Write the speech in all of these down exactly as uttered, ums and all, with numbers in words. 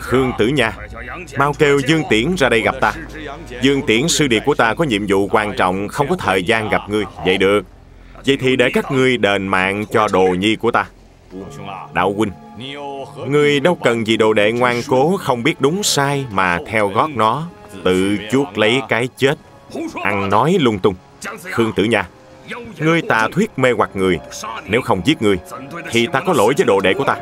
Khương Tử Nha, mau kêu Dương Tiễn ra đây gặp ta. Dương Tiễn sư điệt của ta có nhiệm vụ quan trọng, không có thời gian gặp ngươi. Vậy được, vậy thì để các ngươi đền mạng cho đồ nhi của ta. Đạo huynh, ngươi đâu cần gì đồ đệ ngoan cố không biết đúng sai mà theo gót nó, tự chuốc lấy cái chết, ăn nói lung tung. Khương Tử Nha, ngươi tà thuyết mê hoặc người, nếu không giết ngươi thì ta có lỗi với đồ đệ của ta.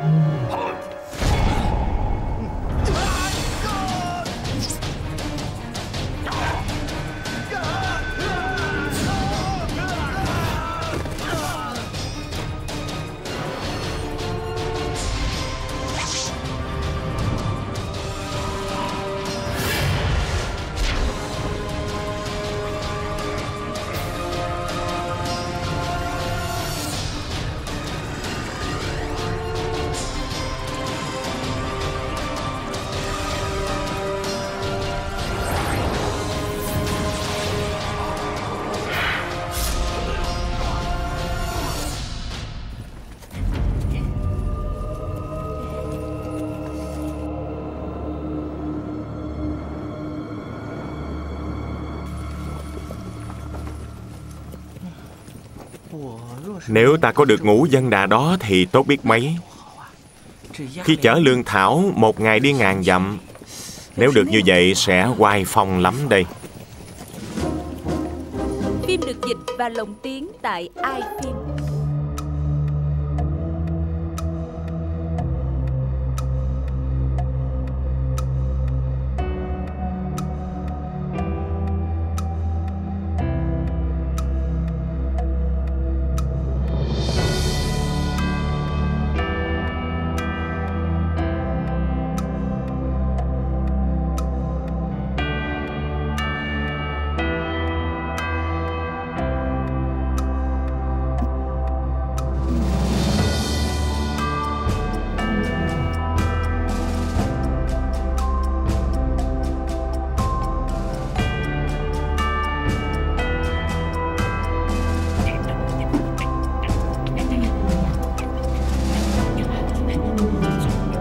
Nếu ta có được ngũ dân đà đó thì tốt biết mấy. Khi chở lương thảo, một ngày đi ngàn dặm. Nếu được như vậy sẽ oai phong lắm đây. Phim được dịch và lồng tiếng tại iPhim.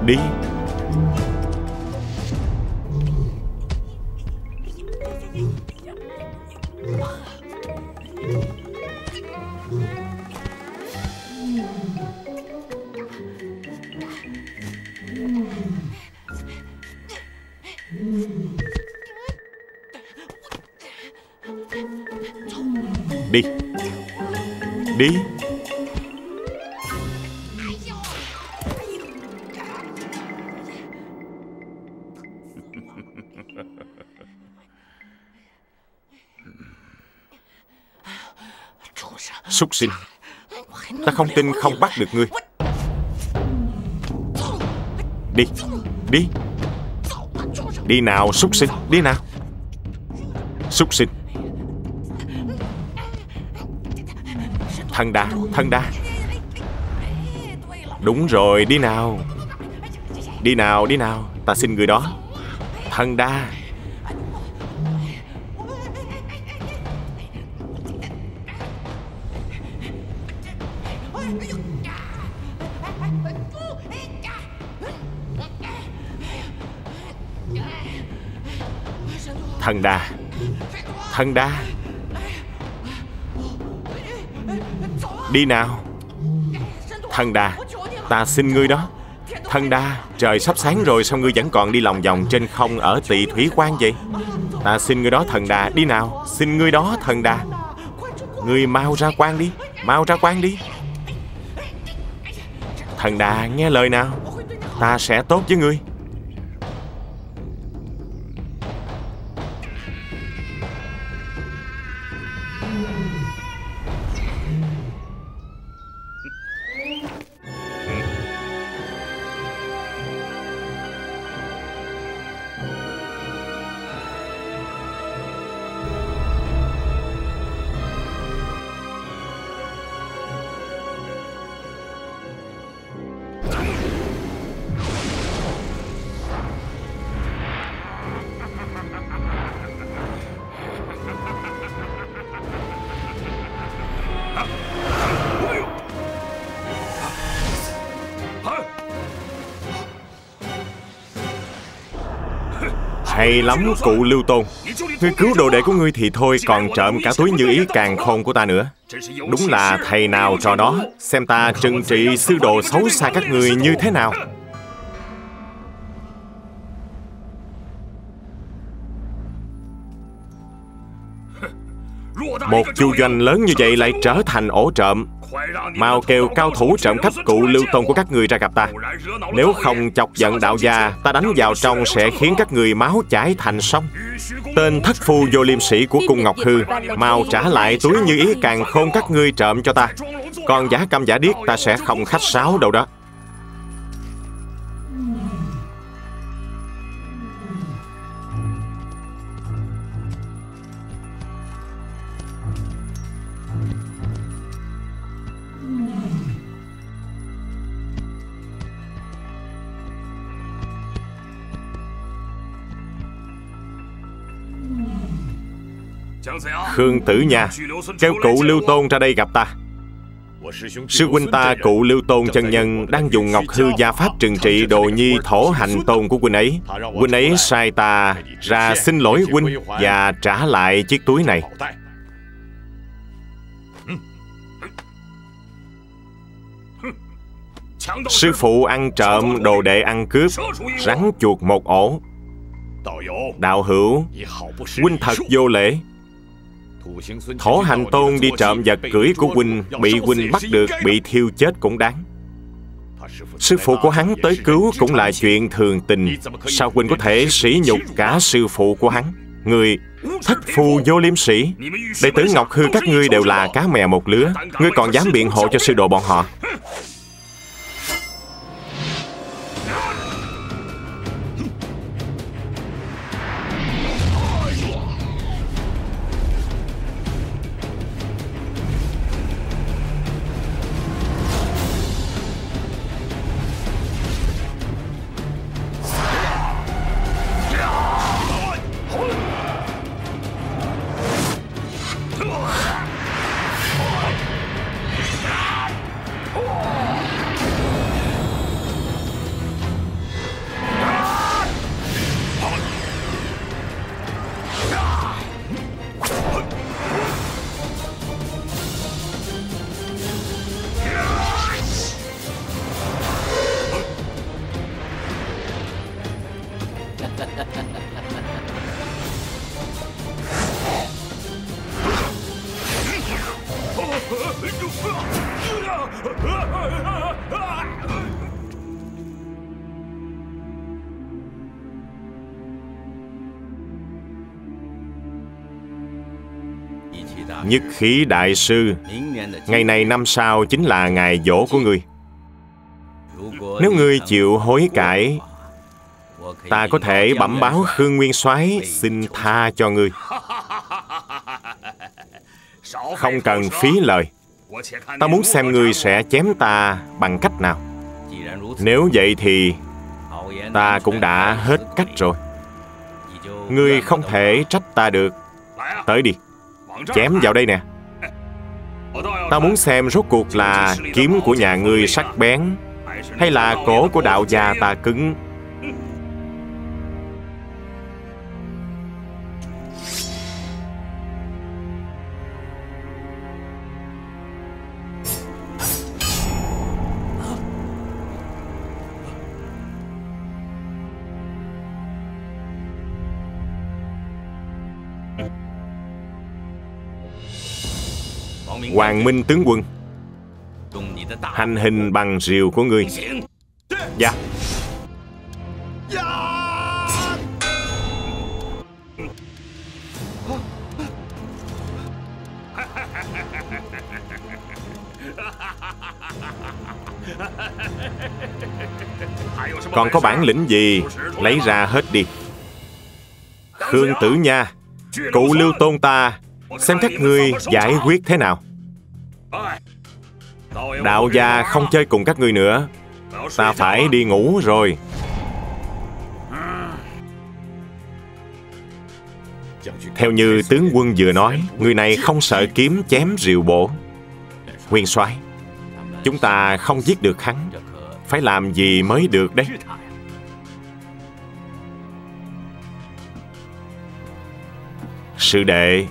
Đi. Đi. Đi. Súc sinh, ta không tin không bắt được ngươi. Đi, đi. Đi nào súc sinh, đi nào. Súc sinh. Thần Đa, Thần Đa. Đúng rồi, đi nào. Đi nào, đi nào, ta xin người đó. Thần Đa. Thần Đa, Thần Đa. Đi nào. Thần Đa, ta xin ngươi đó. Thần Đa, trời sắp sáng rồi sao ngươi vẫn còn đi lòng vòng trên không ở Tị Thủy Quang vậy? Ta xin ngươi đó Thần Đa, đi nào. Xin ngươi đó Thần Đa. Ngươi mau ra quan đi, mau ra quan đi. Thần Đa, nghe lời nào. Ta sẽ tốt với ngươi. Hay lắm cụ Lưu Tôn. Ngươi cứu đồ đệ của ngươi thì thôi, còn trộm cả túi Như Ý Càng Khôn của ta nữa. Đúng là thầy nào trò đó. Xem ta trừng trị sư đồ xấu xa các ngươi như thế nào. Một chu doanh lớn như vậy lại trở thành ổ trộm. Mau kêu cao thủ trộm cắp cụ Lưu Tôn của các người ra gặp ta. Nếu không chọc giận đạo gia, ta đánh vào trong sẽ khiến các người máu chảy thành sông. Tên thất phu vô liêm sĩ của cung Ngọc Hư, mau trả lại túi Như Ý Càng Khôn các ngươi trộm cho ta. Còn giả câm giả điếc ta sẽ không khách sáo đâu đó. Khương Tử Nha, kêu cụ Lưu Tôn ra đây gặp ta. Sư huynh ta cụ Lưu Tôn chân nhân đang dùng Ngọc Hư gia pháp trừng trị đồ nhi Thổ Hành Tôn của huynh ấy. Huynh ấy sai ta ra xin lỗi huynh và trả lại chiếc túi này. Sư phụ ăn trộm, đồ đệ ăn cướp, rắn chuột một ổ. Đạo hữu, huynh thật vô lễ. Thổ Hành Tôn đi trộm vật cưỡi của huynh, bị huynh bắt được, bị thiêu chết cũng đáng. Sư phụ của hắn tới cứu cũng là chuyện thường tình. Sao huynh có thể sỉ nhục cả sư phụ của hắn? Người thất phu vô liêm sĩ, đệ tử Ngọc Hư các ngươi đều là cá mè một lứa. Ngươi còn dám biện hộ cho sư đồ bọn họ? Nhất khí đại sư, ngày này năm sau chính là ngày giỗ của ngươi. Nếu ngươi chịu hối cải, ta có thể bẩm báo Khương Nguyên Soái xin tha cho ngươi. Không cần phí lời. Ta muốn xem ngươi sẽ chém ta bằng cách nào. Nếu vậy thì ta cũng đã hết cách rồi. Ngươi không thể trách ta được. Tới đi, chém vào đây nè. Ta muốn xem rốt cuộc là kiếm của nhà ngươi sắc bén hay là cổ của đạo gia ta cứng. Hoàng Minh Tướng Quân, hành hình bằng rìu của ngươi. Dạ. Còn có bản lĩnh gì, lấy ra hết đi. Khương Tử Nha, cụ Lưu Tôn ta, xem các ngươi giải quyết thế nào. Đạo gia không chơi cùng các ngươi nữa. Ta phải đi ngủ rồi. Theo như tướng quân vừa nói, người này không sợ kiếm chém rìu bổ. Nguyên Soái, chúng ta không giết được hắn, phải làm gì mới được đấy? sư đệ.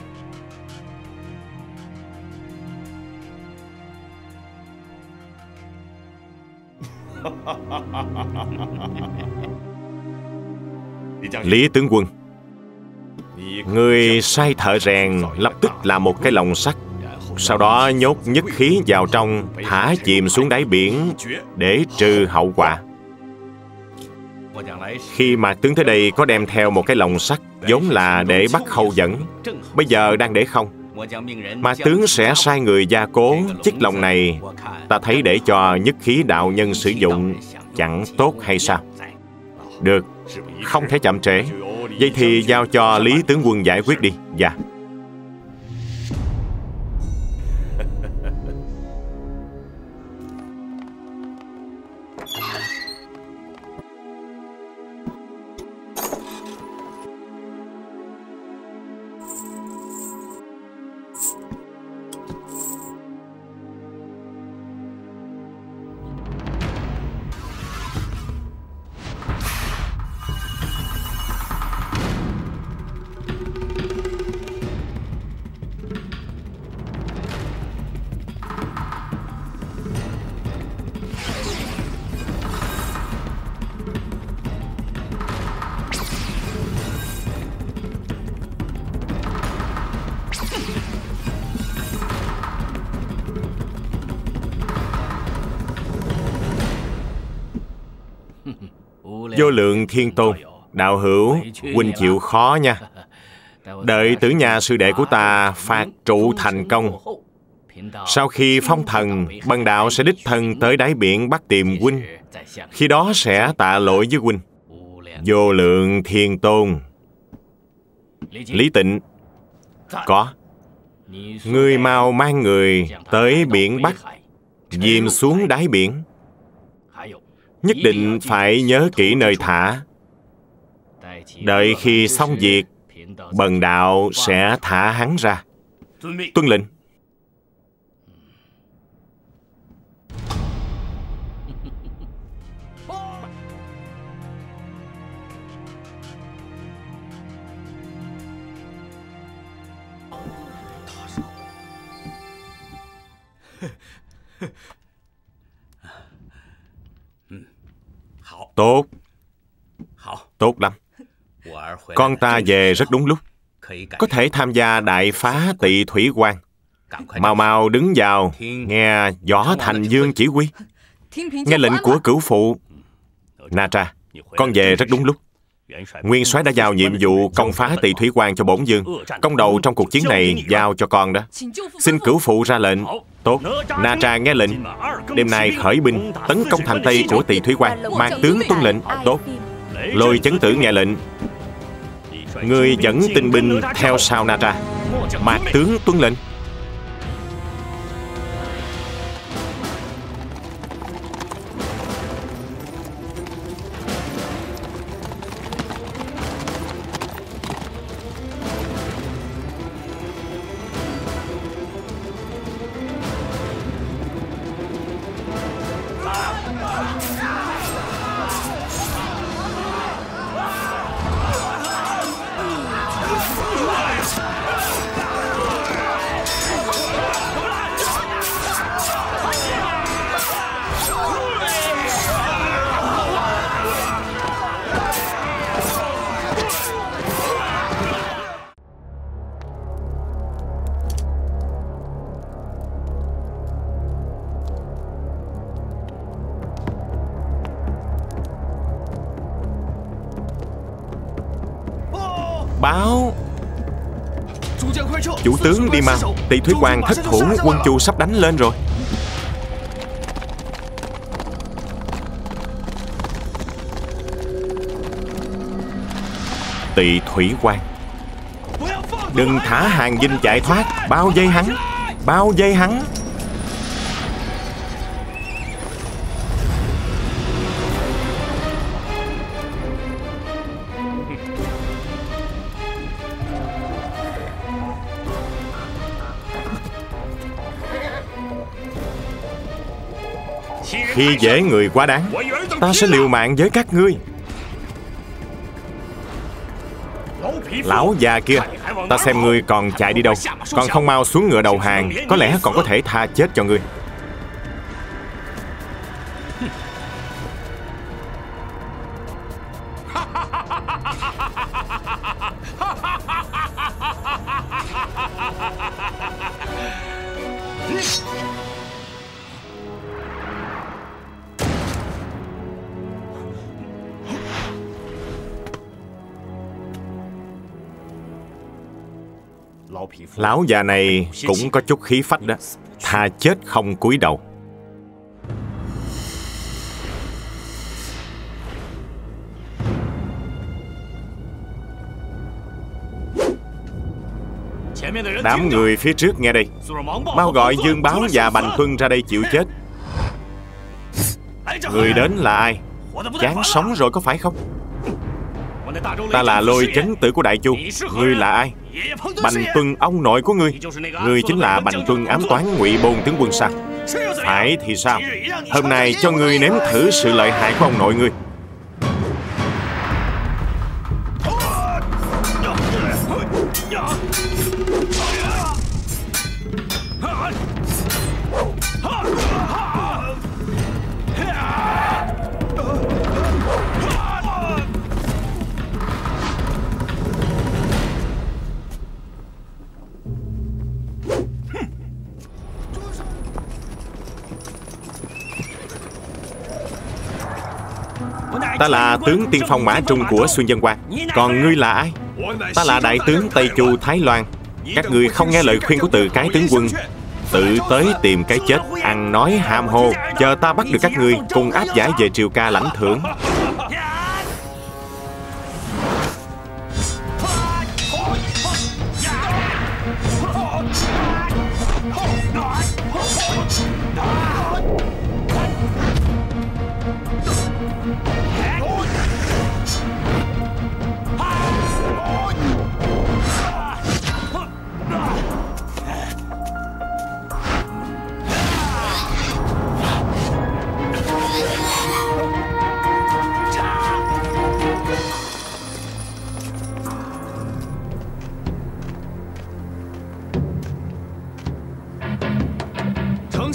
Lý tướng quân, người sai thợ rèn lập tức làm một cái lồng sắt, sau đó nhốt nhất khí vào trong, thả chìm xuống đáy biển để trừ hậu quả. Khi mà tướng tới đây có đem theo một cái lồng sắt, vốn là để bắt khâu dẫn, bây giờ đang để không, mà tướng sẽ sai người gia cố chiếc lồng này. Ta thấy để cho nhất khí đạo nhân sử dụng chẳng tốt hay sao? Được, không thể chậm trễ. Vậy thì giao cho Lý tướng quân giải quyết đi. Dạ. Vô lượng thiên tôn, đạo hữu, huynh chịu khó nha. Đợi Tử Nha sư đệ của ta phạt trụ thành công, sau khi phong thần, bần đạo sẽ đích thân tới đáy biển bắt tìm huynh. Khi đó sẽ tạ lỗi với huynh. Vô lượng thiên tôn. Lý Tịnh, có. Ngươi mau mang người tới biển Bắc, dìm xuống đáy biển. Nhất định phải nhớ kỹ nơi thả. Đợi khi xong việc, bần đạo sẽ thả hắn ra. Tuân lệnh. Tốt. Tốt lắm. Con ta về rất đúng lúc, có thể tham gia đại phá Tị Thủy Quang. Mau mau đứng vào, nghe Võ Thành Dương chỉ huy, nghe lệnh của cửu phụ. Na Tra, con về rất đúng lúc. Nguyên soái đã giao nhiệm vụ công phá Tị Thủy Quang cho bổn vương. Công đầu trong cuộc chiến này giao cho con đó. Xin cửu phụ ra lệnh. Tốt. Na Tra nghe lệnh. Đêm nay khởi binh tấn công thành Tây của Tị Thủy Quang. Mạc tướng tuân lệnh. Tốt. Lôi Chấn Tử nghe lệnh. Người dẫn tinh binh theo sau Na Tra. Mạc tướng tuân lệnh. Chủ tướng đi mau, Tị Thủy Quang thất thủ, quân chu sắp đánh lên rồi. Tị Thủy Quang, đừng thả hàng dinh chạy thoát, bao vây hắn, bao vây hắn. Khi dễ người quá đáng, ta sẽ liều mạng với các ngươi. Lão già kia, ta xem ngươi còn chạy đi đâu. Còn không mau xuống ngựa đầu hàng, có lẽ còn có thể tha chết cho ngươi. Lão già này cũng có chút khí phách đó, thà chết không cúi đầu. Đám người phía trước nghe đây, mau gọi Dương Báo và Bành Tuân ra đây chịu chết. Người đến là ai? Chán sống rồi có phải không? Ta là Lôi Chấn Tử của Đại Chu. Ngươi là ai? Bành Tuân ông nội của ngươi. Ngươi chính là Bành Tuân ám toán Ngụy Bôn tướng quân sao? Phải thì sao? Hôm nay cho ngươi nếm thử sự lợi hại của ông nội ngươi. Ta là tướng tiên phong mã trung của Xuyên Dân Quang. Còn ngươi là ai? Ta là đại tướng Tây Chu Thái Loan. Các ngươi không nghe lời khuyên của Từ Cái tướng quân, tự tới tìm cái chết, ăn nói ham hô. Chờ ta bắt được các ngươi, cùng áp giải về triều ca lãnh thưởng.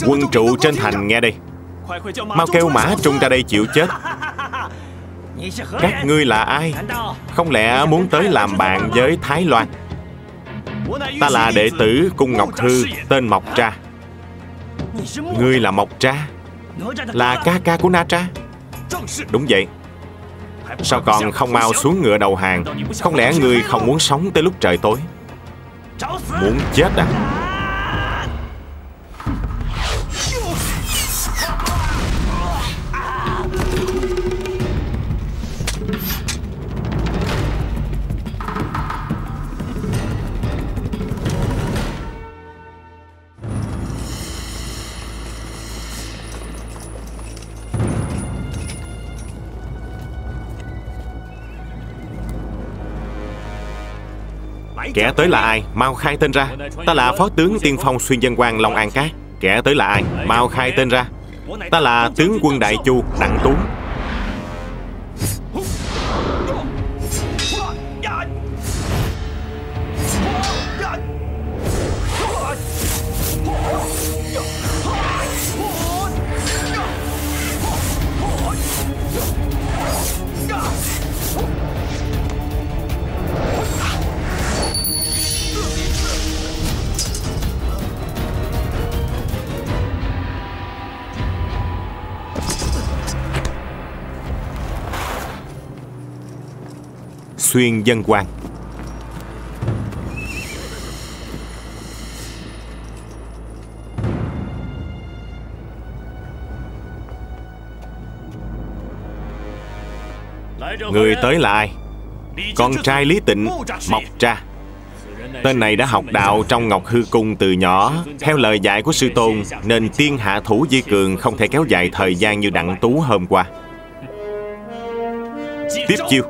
Quân trụ trên thành nghe đây, mau kêu mã trung ra đây chịu chết. Các ngươi là ai? Không lẽ muốn tới làm bạn với Thái Loan? Ta là đệ tử Cung Ngọc Hư, tên Mộc Tra. Ngươi là Mộc Tra? Là ca ca của Na Tra. Đúng vậy. Sao còn không mau xuống ngựa đầu hàng? Không lẽ ngươi không muốn sống tới lúc trời tối? Muốn chết à? Kẻ tới là ai? Mau khai tên ra. Ta là phó tướng tiên phong Xuyên Dân Quang Long An Cát. Kẻ tới là ai? Mau khai tên ra. Ta là tướng quân Đại Chu Đặng Tú. Xuyên Dân Quang. Người tới là ai? Con trai Lý Tịnh, Mộc Tra. Tên này đã học đạo trong Ngọc Hư Cung từ nhỏ. Theo lời dạy của sư tôn, nên tiên hạ thủ vi cường, không thể kéo dài thời gian như Đặng Tú hôm qua. Tiếp chiêu.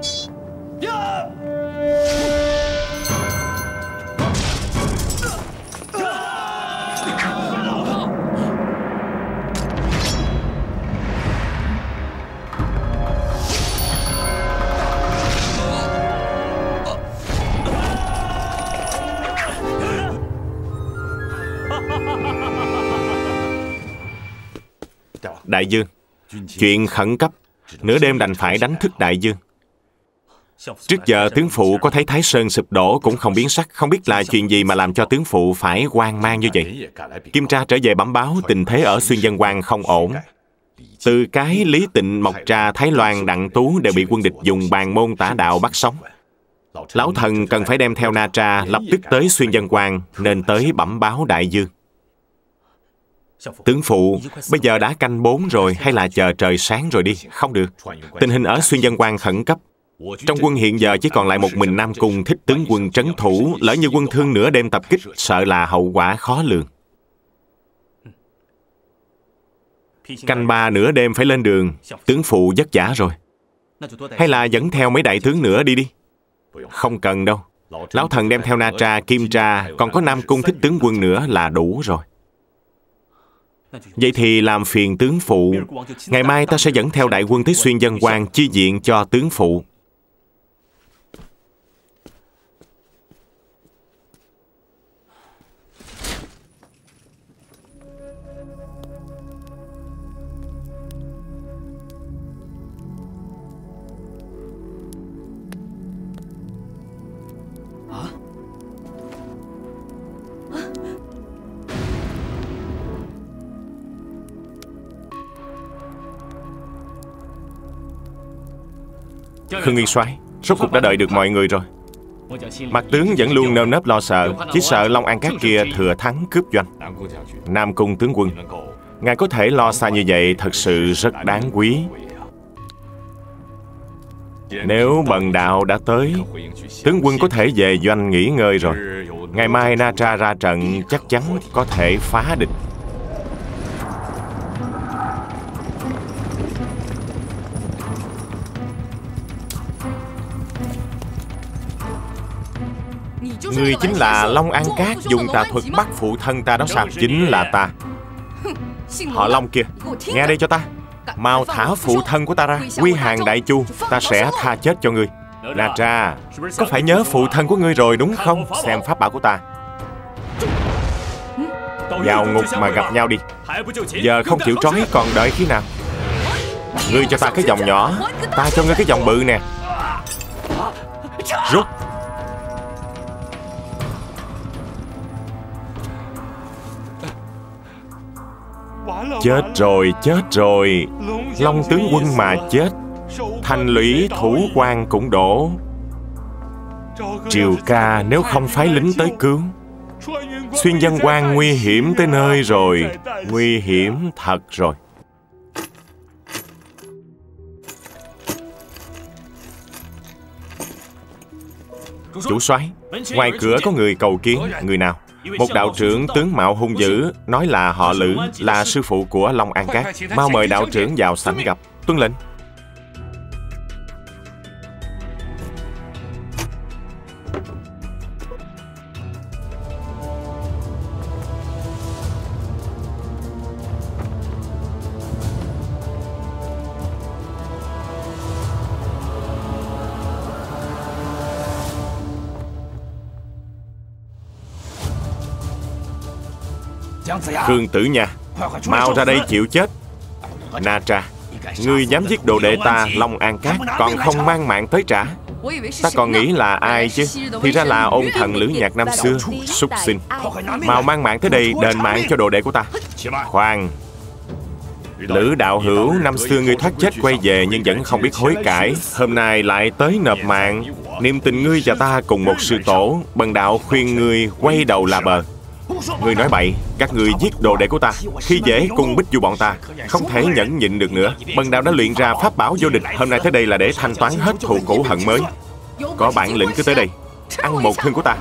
Đại dương, chuyện khẩn cấp, nửa đêm đành phải đánh thức đại dương. Trước giờ tướng phụ có thấy Thái Sơn sụp đổ cũng không biến sắc, không biết là chuyện gì mà làm cho tướng phụ phải hoang mang như vậy. Kim Tra trở về bẩm báo tình thế ở Xuyên Dân Quang không ổn. Từ cái Lý Tịnh, Mộc Tra, Thái Loan, Đặng Tú đều bị quân địch dùng bàn môn tả đạo bắt sống. Lão thần cần phải đem theo Na Tra lập tức tới Xuyên Dân Quang, nên tới bẩm báo đại dương. Tướng phụ, bây giờ đã canh bốn rồi, hay là chờ trời sáng rồi đi? Không được. Tình hình ở Xuyên Dân Quang khẩn cấp. Trong quân hiện giờ chỉ còn lại một mình Nam Cung Thích Tướng Quân trấn thủ. Lỡ như quân thương nửa đêm tập kích, sợ là hậu quả khó lường. Canh ba nửa đêm phải lên đường. Tướng phụ vất vả rồi, hay là dẫn theo mấy đại tướng nữa đi đi? Không cần đâu. Lão thần đem theo Na Tra, Kim Tra, còn có Nam Cung Thích Tướng Quân nữa là đủ rồi. Vậy thì làm phiền tướng phụ. Ngày mai ta sẽ dẫn theo đại quân tới Xuyên Dân Quang chi diện cho tướng phụ. Khương Nguyên Xoái, rốt cuộc đã đợi được mọi người rồi. Mặt tướng vẫn luôn nơm nớp lo sợ, chỉ sợ Long An Cát kia thừa thắng cướp doanh. Nam Cung Tướng Quân, ngài có thể lo xa như vậy thật sự rất đáng quý. Nếu bần đạo đã tới, tướng quân có thể về doanh nghỉ ngơi rồi. Ngày mai Na Tra ra trận chắc chắn có thể phá địch. Ngươi chính là Long An Cát dùng tà thuật bắt phụ thân ta đó sao? Chính là ta. Họ Long kia, nghe đây cho ta, mau thả phụ thân của ta ra. Quy hàng đại chu, ta sẽ tha chết cho ngươi. Na Tra, có phải nhớ phụ thân của ngươi rồi đúng không? Xem pháp bảo của ta. Vào ngục mà gặp nhau đi. Giờ không chịu trói còn đợi khi nào? Ngươi cho ta cái vòng nhỏ, ta cho ngươi cái vòng bự nè. Rút. Chết rồi, chết rồi. Long tướng quân mà chết, thành lũy thủ quan cũng đổ. Triều ca nếu không phái lính tới cứu, Xuyên Dân Quang nguy hiểm tới nơi rồi. Nguy hiểm thật rồi. Chủ soái, ngoài cửa có người cầu kiến. Người nào? Một đạo trưởng tướng mạo hung dữ, nói là họ Lữ, là sư phụ của Long An Cát. Mau mời đạo trưởng vào sảnh gặp. Tuân lệnh. Khương Tử Nha, mau ra đây chịu chết. Na Tra, ngươi dám giết đồ đệ ta Long An Cát, còn không mang mạng tới trả. Ta còn nghĩ là ai chứ, thì ra là ôn thần Lữ Nhạc năm xưa. Súc sinh, mau mang mạng tới đây đền mạng cho đồ đệ của ta. Khoan, Lữ đạo hữu, năm xưa ngươi thoát chết quay về nhưng vẫn không biết hối cải, hôm nay lại tới nộp mạng. Niềm tình ngươi và ta cùng một sư tổ, bần đạo khuyên ngươi quay đầu là bờ. Ngươi nói bậy, các người giết đồ đệ của ta, khi dễ cung bích du bọn ta, không thể nhẫn nhịn được nữa. Bần đạo đã luyện ra pháp bảo vô địch, hôm nay tới đây là để thanh toán hết thù cũ hận mới. Có bản lĩnh cứ tới đây, ăn một thương của ta.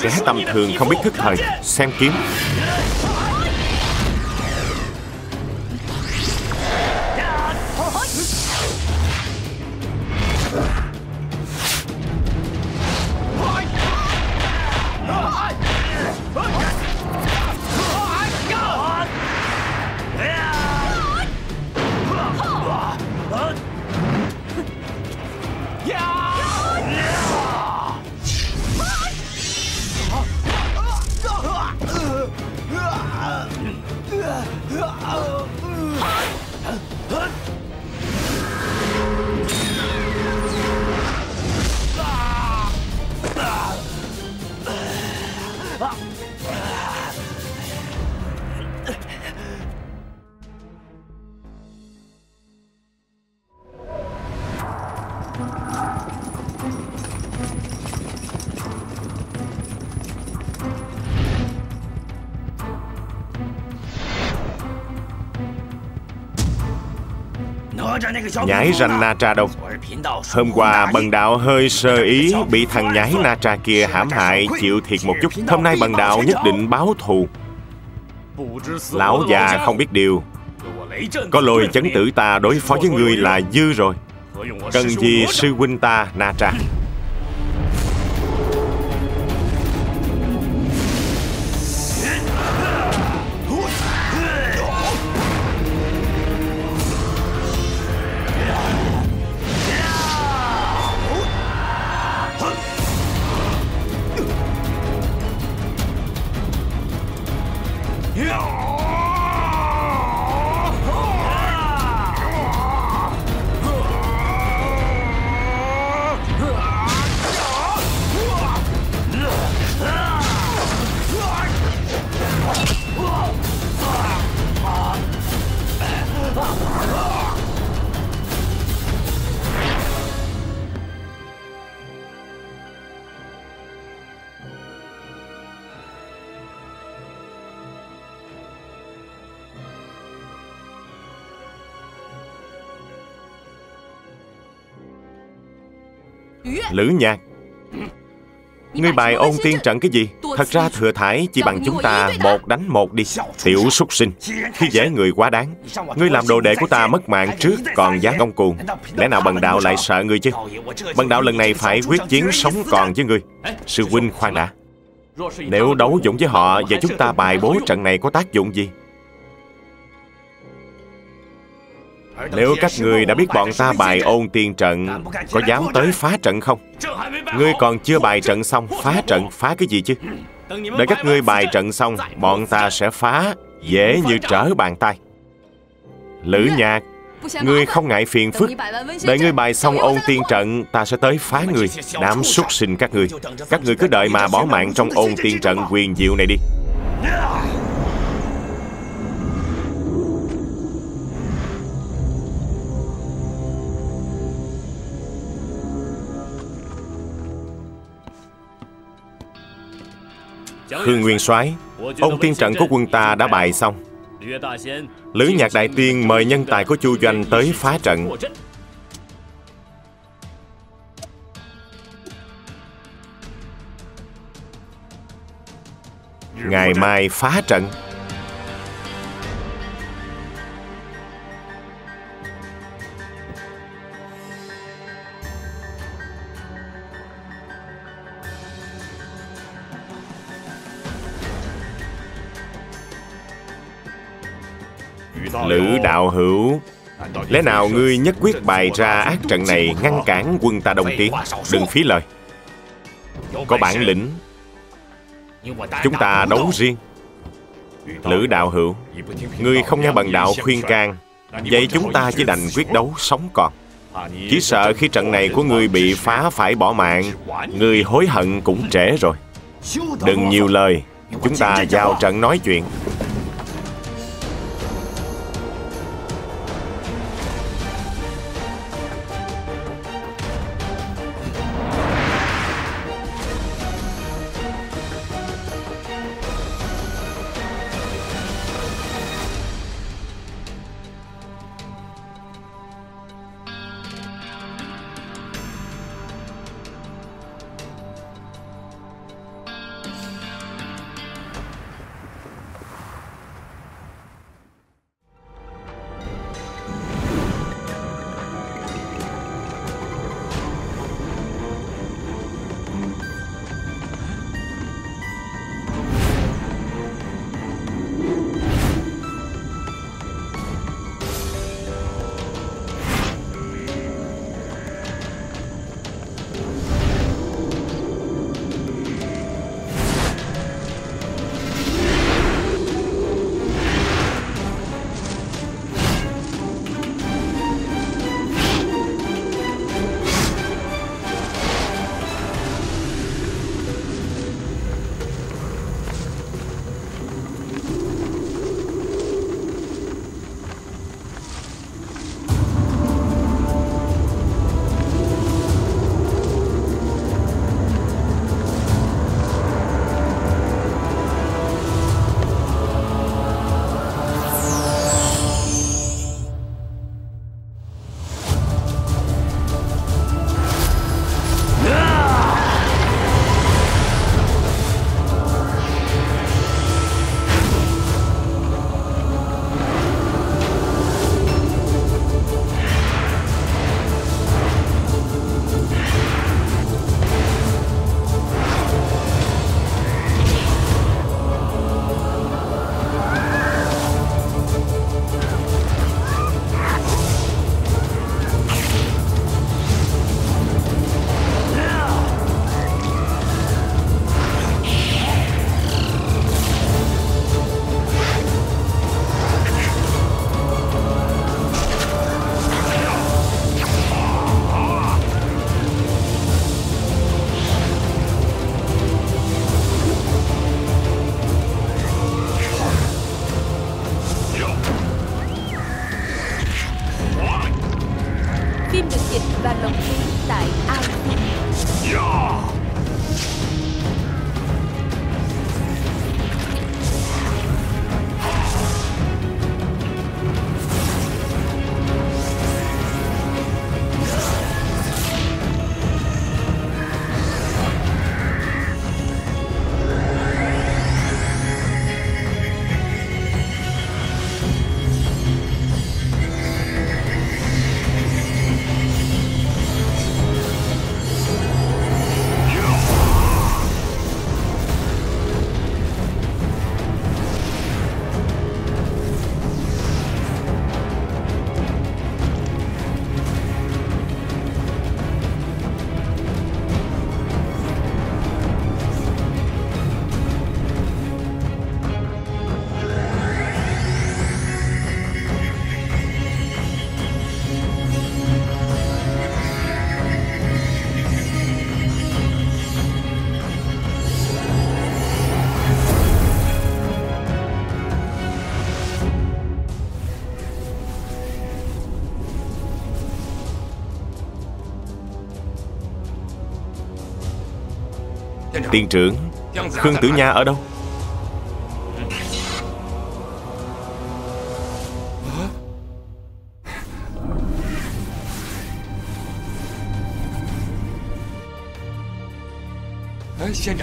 Kẻ tầm thường không biết thức thời, xem kiếm. Ah! Nhãi ranh Na Tra độc. Hôm qua bần đạo hơi sơ ý, bị thằng nhãi Na Tra kia hãm hại, chịu thiệt một chút. Hôm nay bần đạo nhất định báo thù. Lão già không biết điều, có lôi chấn tử ta đối phó với người là dư rồi. Cần gì sư huynh ta Na Tra. Lữ Nhạc, ngươi bài ôn tiên trận cái gì? Thật ra thừa thải chỉ bằng chúng ta một đánh một đi. Tiểu súc sinh, khi dễ người quá đáng. Ngươi làm đồ đệ của ta mất mạng trước còn dám ngông cuồng, lẽ nào bần đạo lại sợ ngươi chứ? Bần đạo lần này phải quyết chiến sống còn với ngươi. Sư huynh khoan đã, nếu đấu dũng với họ, vậy chúng ta bài bố trận này có tác dụng gì? Nếu các người đã biết bọn ta bài ôn tiên trận, có dám tới phá trận không? Ngươi còn chưa bài trận xong, phá trận phá cái gì chứ? Để các ngươi bài trận xong, bọn ta sẽ phá dễ như trở bàn tay. Lữ Nhạc, ngươi không ngại phiền phức. Để ngươi bài xong ôn tiên trận, ta sẽ tới phá ngươi. Đám súc sinh các ngươi, các ngươi cứ đợi mà bỏ mạng trong ôn tiên trận huyền diệu này đi. Khương Nguyên Soái, ôn tiên trận của quân ta đã bài xong. Lữ Nhạc đại tiên mời nhân tài của Chu Doanh tới phá trận. Ngày mai phá trận. Lữ đạo hữu, lẽ nào ngươi nhất quyết bày ra ác trận này ngăn cản quân ta đông tiến? Đừng phí lời. Có bản lĩnh chúng ta đấu riêng. Lữ đạo hữu, ngươi không nghe bần đạo khuyên can, vậy chúng ta chỉ đành quyết đấu sống còn. Chỉ sợ khi trận này của ngươi bị phá phải bỏ mạng, ngươi hối hận cũng trễ rồi. Đừng nhiều lời, chúng ta vào trận nói chuyện. Tiên trưởng, Khương Tử Nha ở đâu?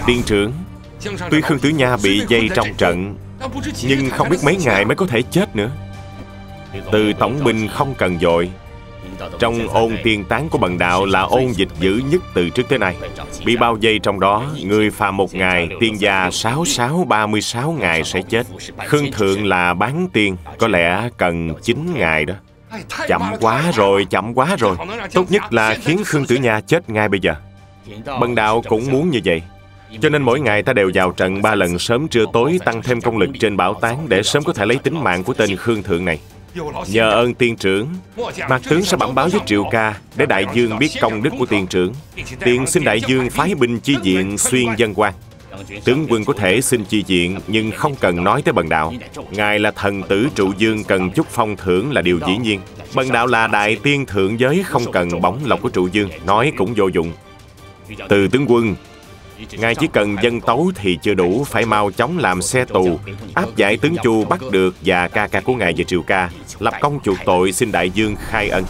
Tiên trưởng, tuy Khương Tử Nha bị vây trong trận, nhưng không biết mấy ngày mới có thể chết nữa. Từ tổng binh không cần vội. Trong ôn tiên tán của bần đạo là ôn dịch dữ nhất từ trước tới nay. Bị bao vây trong đó, người phàm một ngày, tiên gia sáu sáu ba mươi sáu ngày sẽ chết. Khương thượng là bán tiên, có lẽ cần chín ngày đó. Chậm quá rồi, chậm quá rồi. Tốt nhất là khiến Khương Tử Nha chết ngay bây giờ. Bần đạo cũng muốn như vậy. Cho nên mỗi ngày ta đều vào trận ba lần, sớm trưa tối, tăng thêm công lực trên bảo tán để sớm có thể lấy tính mạng của tên Khương thượng này. Nhờ ơn tiên trưởng, Mạc tướng sẽ bẩm báo với Triệu Ca để đại dương biết công đức của tiên trưởng. Tiên xin đại dương phái binh chi viện Xuyên Dân Quang. Tướng quân có thể xin chi viện, nhưng không cần nói tới bần đạo. Ngài là thần tử trụ dương, cần chút phong thưởng là điều dĩ nhiên. Bần đạo là đại tiên thượng giới, không cần bóng lộc của trụ dương, nói cũng vô dụng. Từ tướng quân, ngài chỉ cần dân tấu thì chưa đủ, phải mau chóng làm xe tù, áp giải tướng Chu bắt được và ca ca của ngài về Triều Ca, lập công chuộc tội, xin đại dương khai ân.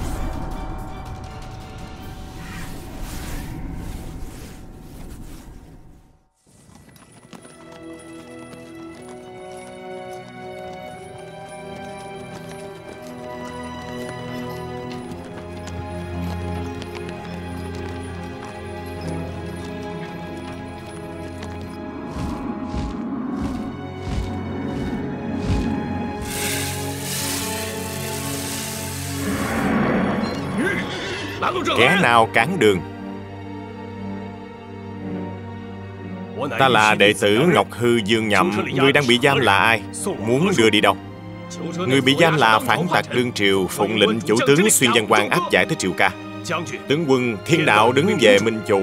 Kẻ nào cản đường, ta là đệ tử Ngọc Hư Dương Nhậm. Người đang bị giam là ai? Muốn đưa đi đâu? Người bị giam là phản tặc đương triều, phụng lệnh chủ tướng Xuyên Văn Quang áp giải tới Triều Ca. Tướng quân, thiên đạo đứng về minh chủ,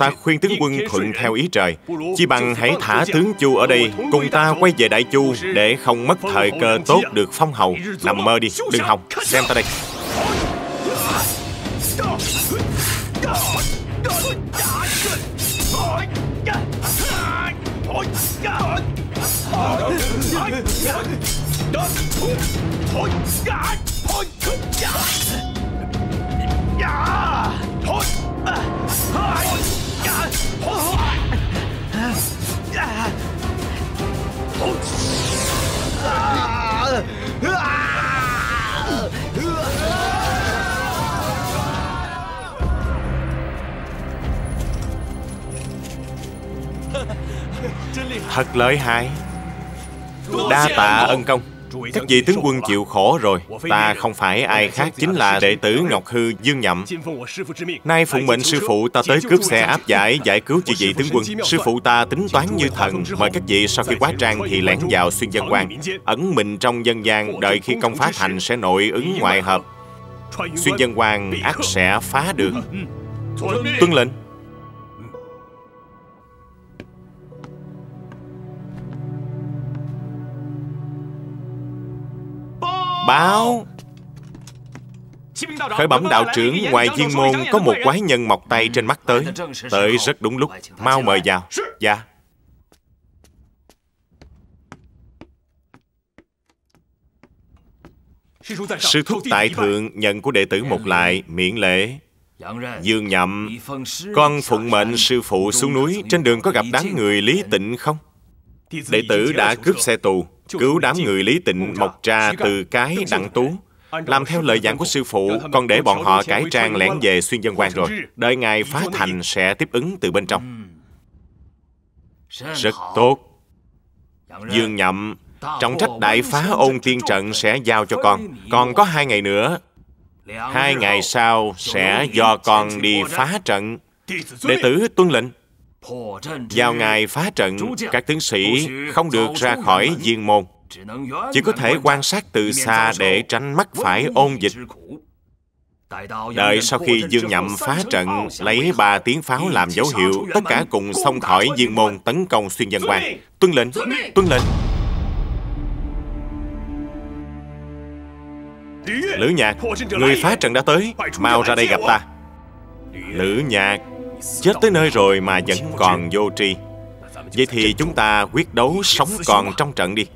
ta khuyên tướng quân thuận theo ý trời, chi bằng hãy thả tướng Chu ở đây, cùng ta quay về Đại Chu, để không mất thời cơ tốt được phong hầu. Nằm mơ đi, đừng hòng. Xem ta đây. Thật lợi hại. Đa tạ ân công. Các vị tướng quân chịu khổ rồi. Ta không phải ai khác, chính là đệ tử Ngọc Hư Dương Nhậm. Nay phụng mệnh sư phụ ta tới cướp xe áp giải, giải cứu chư vị tướng quân. Sư phụ ta tính toán như thần, mời các vị sau khi quá trang thì lẻn vào Xuyên Dân Quang, ẩn mình trong dân gian, đợi khi công phá thành sẽ nội ứng ngoại hợp. Xuyên Dân Quang ắt sẽ phá được. Tuân lệnh. Báo. Khởi bẩm đạo trưởng, ngoài chuyên môn có một quái nhân mọc tay trên mắt tới. Tới rất đúng lúc, mau mời vào. Dạ. Sư thúc tại thượng, nhận của đệ tử một lại, miễn lễ. Dương Nhậm, con phụng mệnh sư phụ xuống núi, trên đường có gặp đám người Lý Tịnh không? Đệ tử đã cướp xe tù, cứu đám người Lý Tịnh, Mộc Tra, Từ Cái, Đặng Tú. Làm theo lời dặn của sư phụ, con để bọn họ cải trang lẻn về Xuyên Dân Quang rồi. Đợi ngài phá thành sẽ tiếp ứng từ bên trong. Rất tốt. Dương Nhậm, trọng trách đại phá ôn tiên trận sẽ giao cho con. Còn có hai ngày nữa. Hai ngày sau sẽ do con đi phá trận. Đệ tử tuân lệnh. Vào ngày phá trận, các tướng sĩ không được ra khỏi viên môn, chỉ có thể quan sát từ xa để tránh mắc phải ôn dịch. Đợi sau khi Dương Nhậm phá trận, lấy ba tiếng pháo làm dấu hiệu, tất cả cùng xông khỏi viên môn tấn công Xuyên Dân Quang. Tuân lệnh, tuân lệnh. Lữ Nhạc, người phá trận đã tới, mau ra đây gặp ta. Lữ Nhạc, Chết tới nơi rồi mà vẫn còn vô tri. Vậy thì chúng ta quyết đấu sống còn trong trận đi.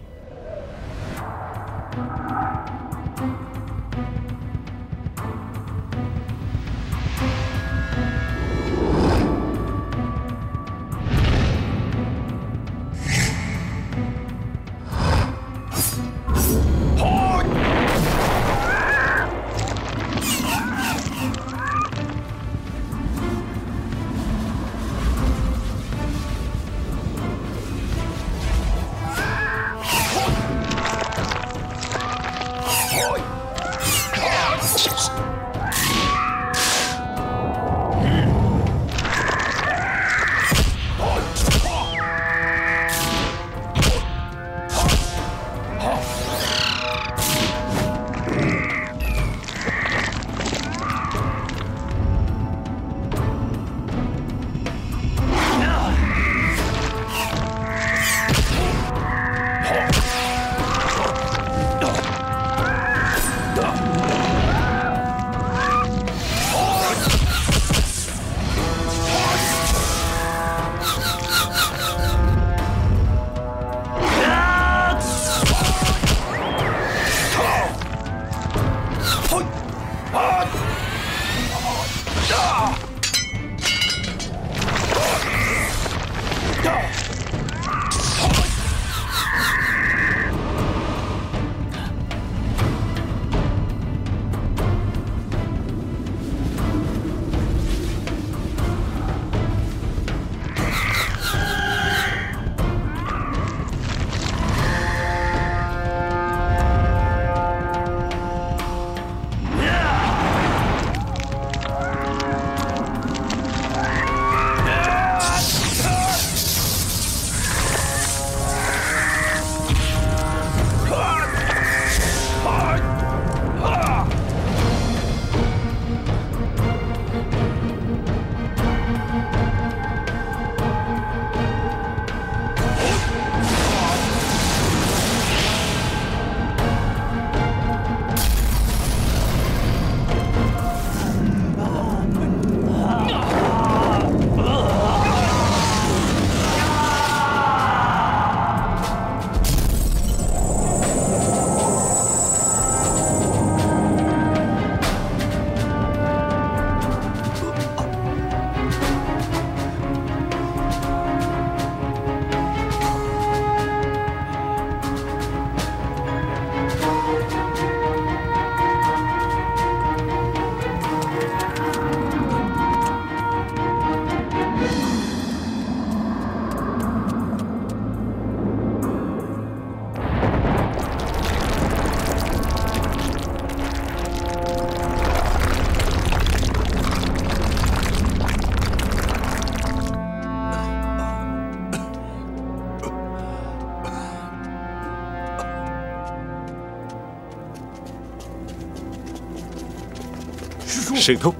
Sư thúc,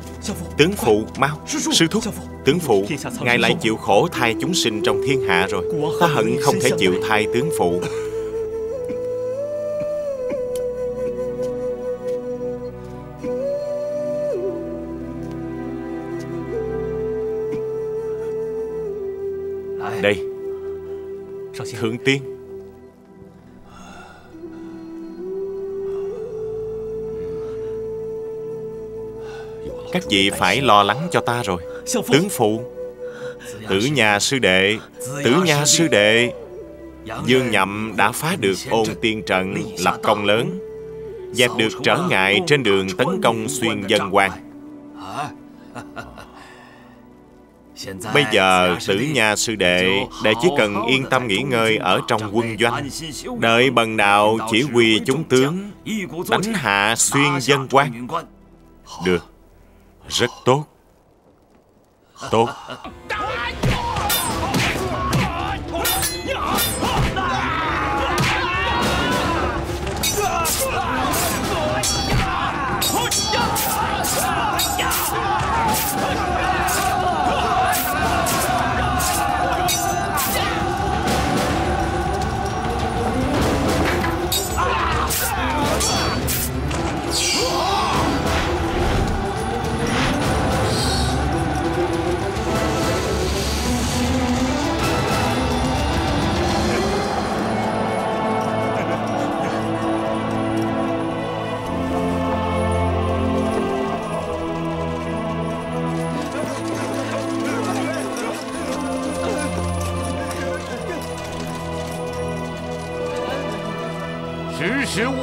tướng phụ mau. Sư thúc, tướng phụ, ngài lại chịu khổ thay chúng sinh trong thiên hạ rồi. Ta hận không thể chịu thay tướng phụ. Đây, thượng tiên. Các vị phải lo lắng cho ta rồi. Tướng phụ, Tử Nha sư đệ, Tử Nha sư đệ, Dương Nhậm đã phá được Ôn Thiên Trận, lập công lớn, dẹp được trở ngại trên đường tấn công Xuyên Dân Quang. Bây giờ Tử Nha sư đệ, đệ chỉ cần yên tâm nghỉ ngơi ở trong quân doanh, đợi bần đạo chỉ huy chúng tướng đánh hạ Xuyên Dân Quang. Được. Rất tốt. Tốt.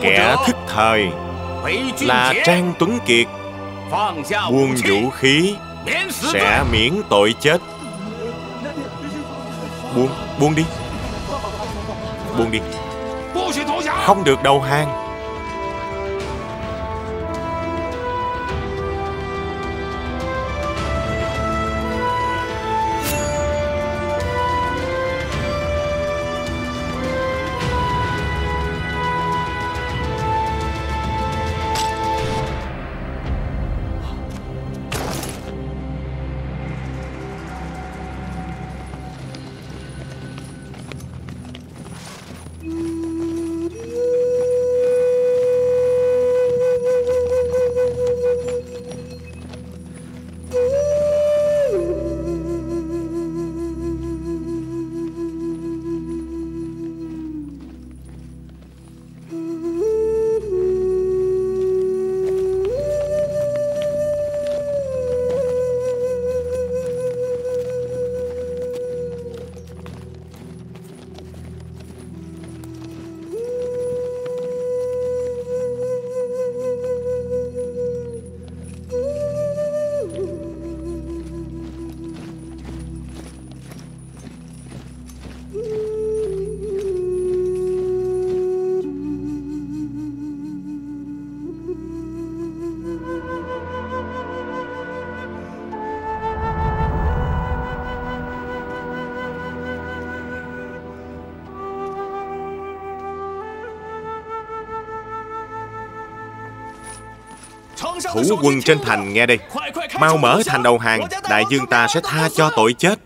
Kẻ thích thời là Trang Tuấn Kiệt, buông vũ khí sẽ miễn tội chết. Buông, buông đi, buông đi, không được đầu hàng. Thủ quân trên thành nghe đây, mau mở thành đầu hàng, đại dương ta sẽ tha cho tội chết.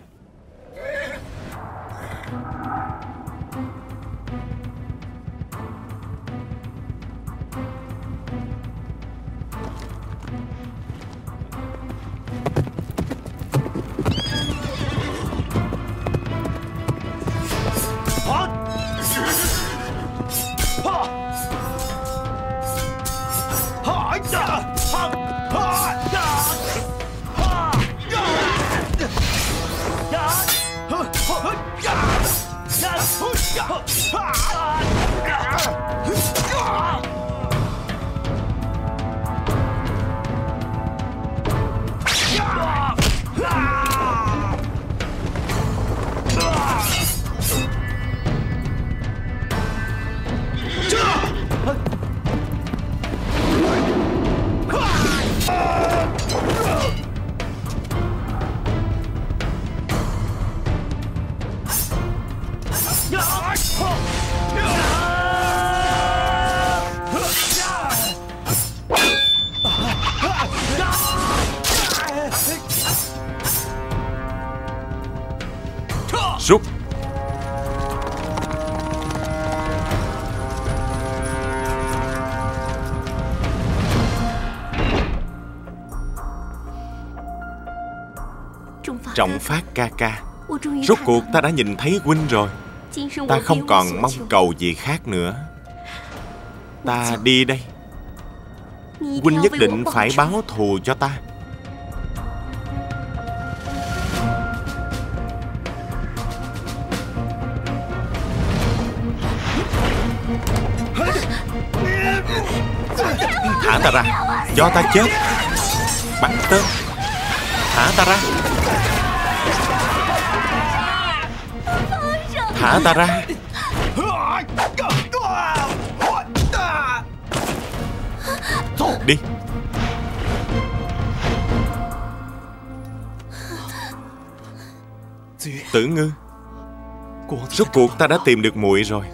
Trọng Phát ca ca, rốt cuộc ta đã nhìn thấy huynh rồi. Ta không còn mong cầu gì khác nữa. Ta đi đây. Huynh nhất định phải báo thù cho ta. Thả ta ra, cho ta chết. Bắn tên. Thả ta ra. Thả ta ra. Đi. Tử Ngư, rốt cuộc ta đã tìm được muội rồi.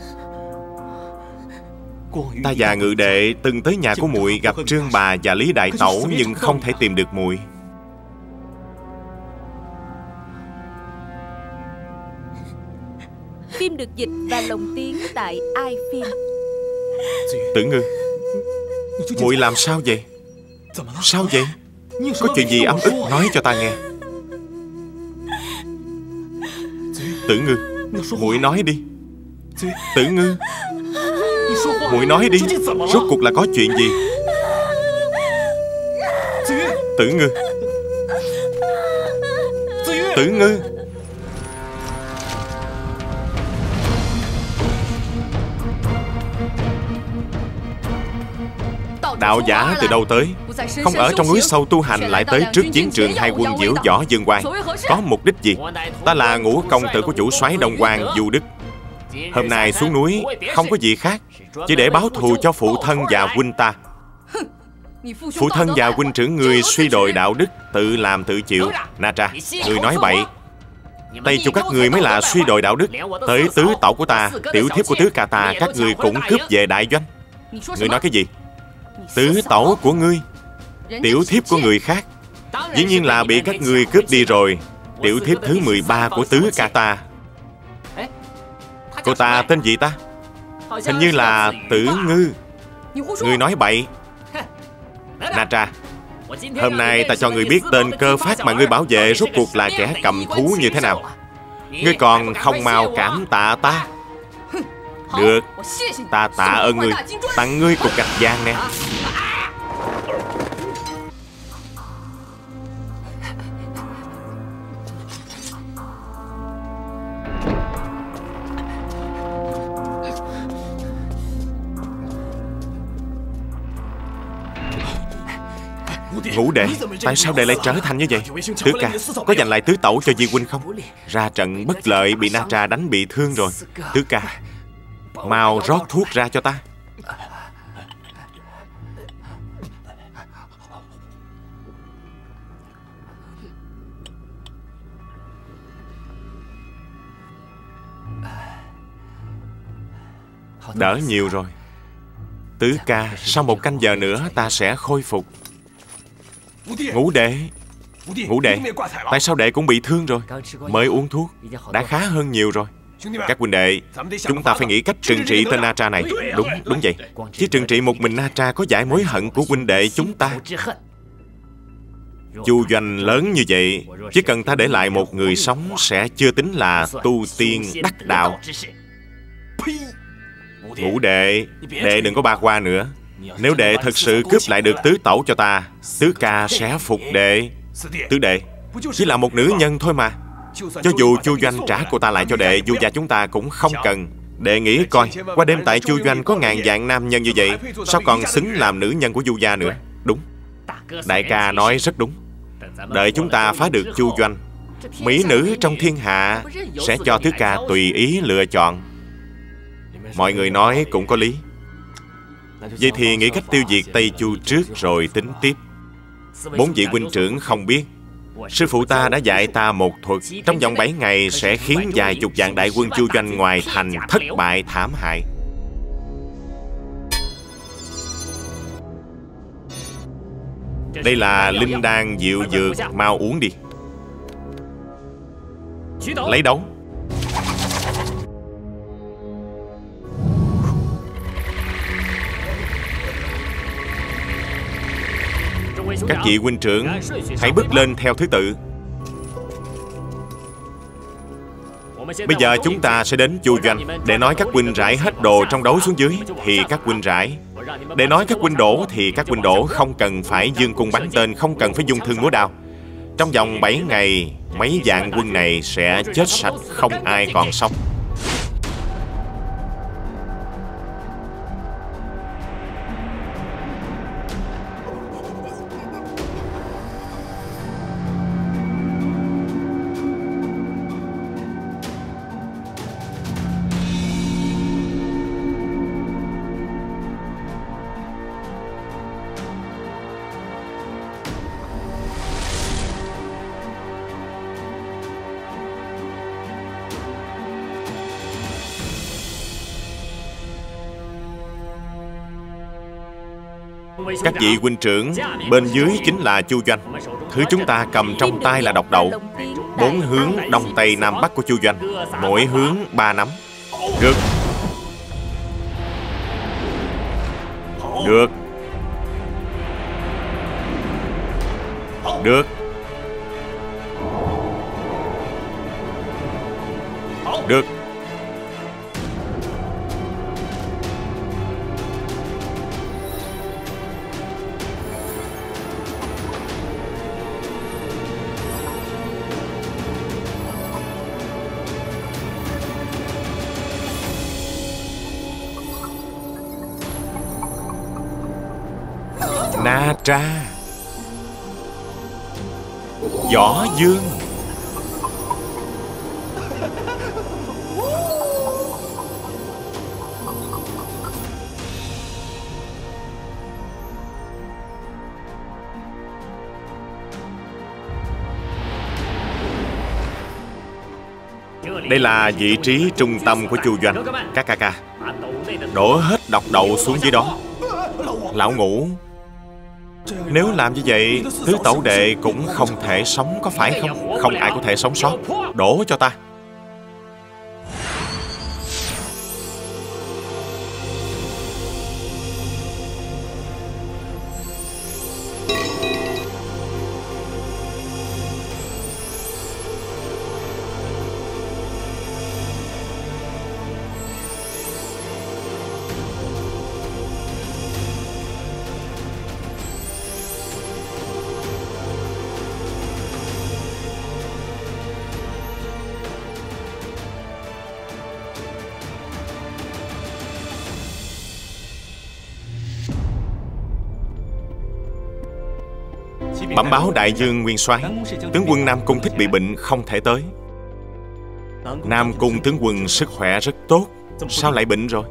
Ta và Ngự Đệ từng tới nhà của muội gặp Trương Bà và Lý Đại Tẩu, nhưng không thể tìm được muội. Phim được dịch và lồng tiếng tại iFilm. Tử Ngư, muội làm sao vậy? Sao vậy? Có chuyện gì ấm ức nói cho ta nghe. Tử Ngư, muội nói đi. Tử Ngư, muội nói đi. Rốt cuộc là có chuyện gì? Tử Ngư, Tử Ngư. Đạo giả từ đâu tới? Không ở trong núi sâu tu hành, lại tới trước chiến trường hai quân diễu võ dương oai, có mục đích gì? Ta là Ngũ Công Tử của chủ soái Đông Quan, Dư Đức. Hôm nay xuống núi không có gì khác, chỉ để báo thù cho phụ thân và huynh ta. Phụ thân và huynh trưởng người suy đồi đạo đức, tự làm tự chịu. Na Tra, người nói bậy. Tay cho các người mới là suy đồi đạo đức. Tới tứ tẩu của ta, tiểu thiếp của tứ ca ta, các người cũng cướp về đại doanh. Người nói cái gì? Tứ tẩu của ngươi, tiểu thiếp của người khác, dĩ nhiên là bị các người cướp đi rồi. Tiểu thiếp thứ mười ba của tứ ca ta. Cô ta tên gì ta? Hình như là Tử Ngư. Người nói bậy. Na Tra, hôm nay ta cho người biết tên cơ phát mà ngươi bảo vệ rốt cuộc là kẻ cầm thú như thế nào. Ngươi còn không mau cảm tạ ta? Được, ta tạ ơn ngươi, tặng ngươi cục gạch vàng nè. Ngũ đệ, tại sao đệ lại trở thành như vậy? Tứ ca, có giành lại tứ tẩu cho Di huynh không? Ra trận bất lợi, bị Na Tra đánh bị thương rồi. Tứ ca, mau rót thuốc ra cho ta. Đỡ nhiều rồi. Tứ ca, sau một canh giờ nữa ta sẽ khôi phục. Ngũ đệ, Ngũ đệ, tại sao đệ cũng bị thương rồi? Mới uống thuốc đã khá hơn nhiều rồi. Các huynh đệ, chúng ta phải nghĩ cách trừng trị tên Na Tra này. Đúng, đúng vậy. Chứ trừng trị một mình Na Tra có giải mối hận của huynh đệ chúng ta. Chu doanh lớn như vậy, chỉ cần ta để lại một người sống sẽ chưa tính là tu tiên đắc đạo. Ngũ đệ, đệ đừng có ba qua nữa. Nếu đệ thật sự cướp lại được tứ tẩu cho ta, tứ ca sẽ phục đệ. Tứ đệ, chỉ là một nữ nhân thôi mà. Cho dù Chu Doanh trả cô ta lại cho đệ, Vu gia chúng ta cũng không cần. Đệ nghĩ coi, qua đêm tại Chu Doanh có ngàn vạn nam nhân như vậy, sao còn xứng làm nữ nhân của Vu gia nữa? Đúng, đại ca nói rất đúng. Đợi chúng ta phá được Chu Doanh, mỹ nữ trong thiên hạ sẽ cho tứ ca tùy ý lựa chọn. Mọi người nói cũng có lý. Vậy thì nghĩ cách tiêu diệt Tây Chu trước rồi tính tiếp. Bốn vị huynh trưởng không biết, sư phụ ta đã dạy ta một thuật, trong vòng bảy ngày sẽ khiến vài chục vạn đại quân Chu Doanh ngoài thành thất bại thảm hại. Đây là linh đan diệu dược, mau uống đi. Lấy đấu. Các vị huynh trưởng hãy bước lên theo thứ tự. Bây giờ chúng ta sẽ đến Chu Doanh để nói các huynh rải hết đồ trong đấu xuống dưới thì các huynh rải, để nói các huynh đổ thì các huynh đổ, không cần phải dương cung bắn tên, không cần phải dung thương múa đao. Trong vòng bảy ngày mấy vạn quân này sẽ chết sạch, không ai còn sống. Các vị huynh trưởng, bên dưới chính là Chu Doanh. Thứ chúng ta cầm trong tay là độc đậu. Bốn hướng đông tây nam bắc của Chu Doanh, mỗi hướng ba nắm. Được. Được. Được. Được. Na Tra, Võ Dương, đây là vị trí trung tâm của Chu Doanh. Các ca ca, đổ hết độc đậu xuống dưới đó. Lão Ngũ, nếu làm như vậy Tứ Tẩu Đệ cũng không thể sống, có phải không? Không ai có thể sống sót. Đổ cho ta. Bẩm báo đại dương Nguyên Soái, tướng quân Nam Cung Thích bị bệnh không thể tới. Nam Cung tướng quân sức khỏe rất tốt, sao lại bệnh rồi?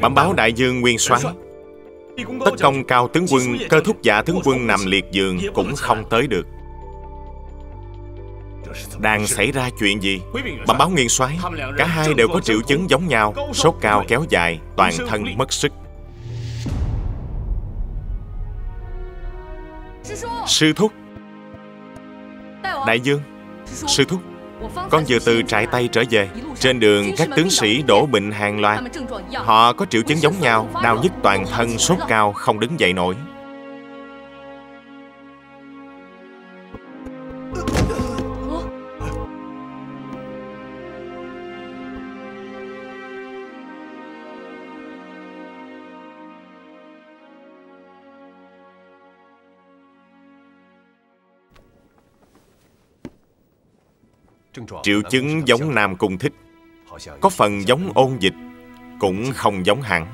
Bẩm báo đại dương Nguyên Soái, Tất Công Cao tướng quân, Cơ Thúc Dạ tướng quân nằm liệt giường cũng không tới được. Đang xảy ra chuyện gì? Bẩm báo Nguyên Soái, cả hai đều có triệu chứng giống nhau, sốt cao kéo dài, toàn thân mất sức. Sư thúc, đại dương, sư thúc, con vừa từ trại Tây trở về. Trên đường các tướng sĩ đổ bệnh hàng loạt, họ có triệu chứng giống nhau, đau nhức toàn thân, sốt cao, không đứng dậy nổi. Triệu chứng giống Nam Cung Thích, có phần giống Ôn Dịch, cũng không giống hẳn.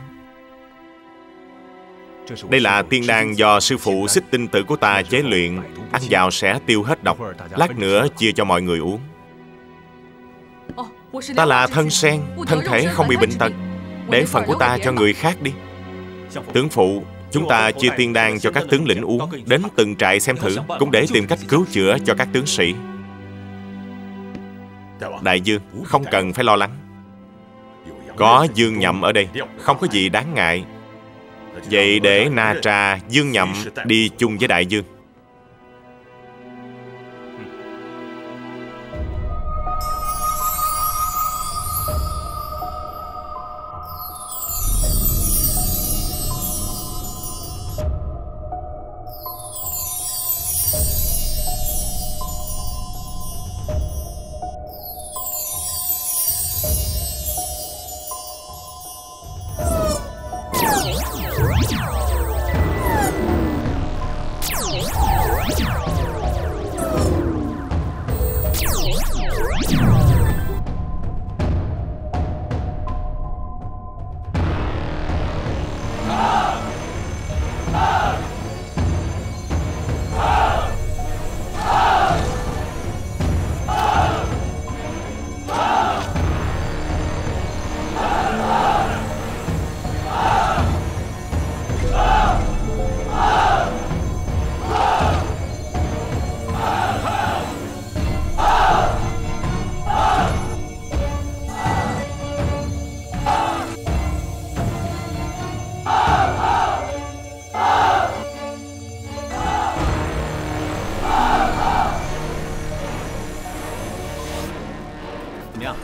Đây là tiên đan do sư phụ Xích Tinh Tử của ta chế luyện, ăn vào sẽ tiêu hết độc, lát nữa chia cho mọi người uống. Ta là thân sen, thân thể không bị bệnh tật, để phần của ta cho người khác đi. Tướng phụ, chúng ta chia tiên đan cho các tướng lĩnh uống, đến từng trại xem thử, cũng để tìm cách cứu chữa cho các tướng sĩ. Đại dương, không cần phải lo lắng. Có Dương Nhậm ở đây, không có gì đáng ngại. Vậy để Na Tra, Dương Nhậm đi chung với đại dương.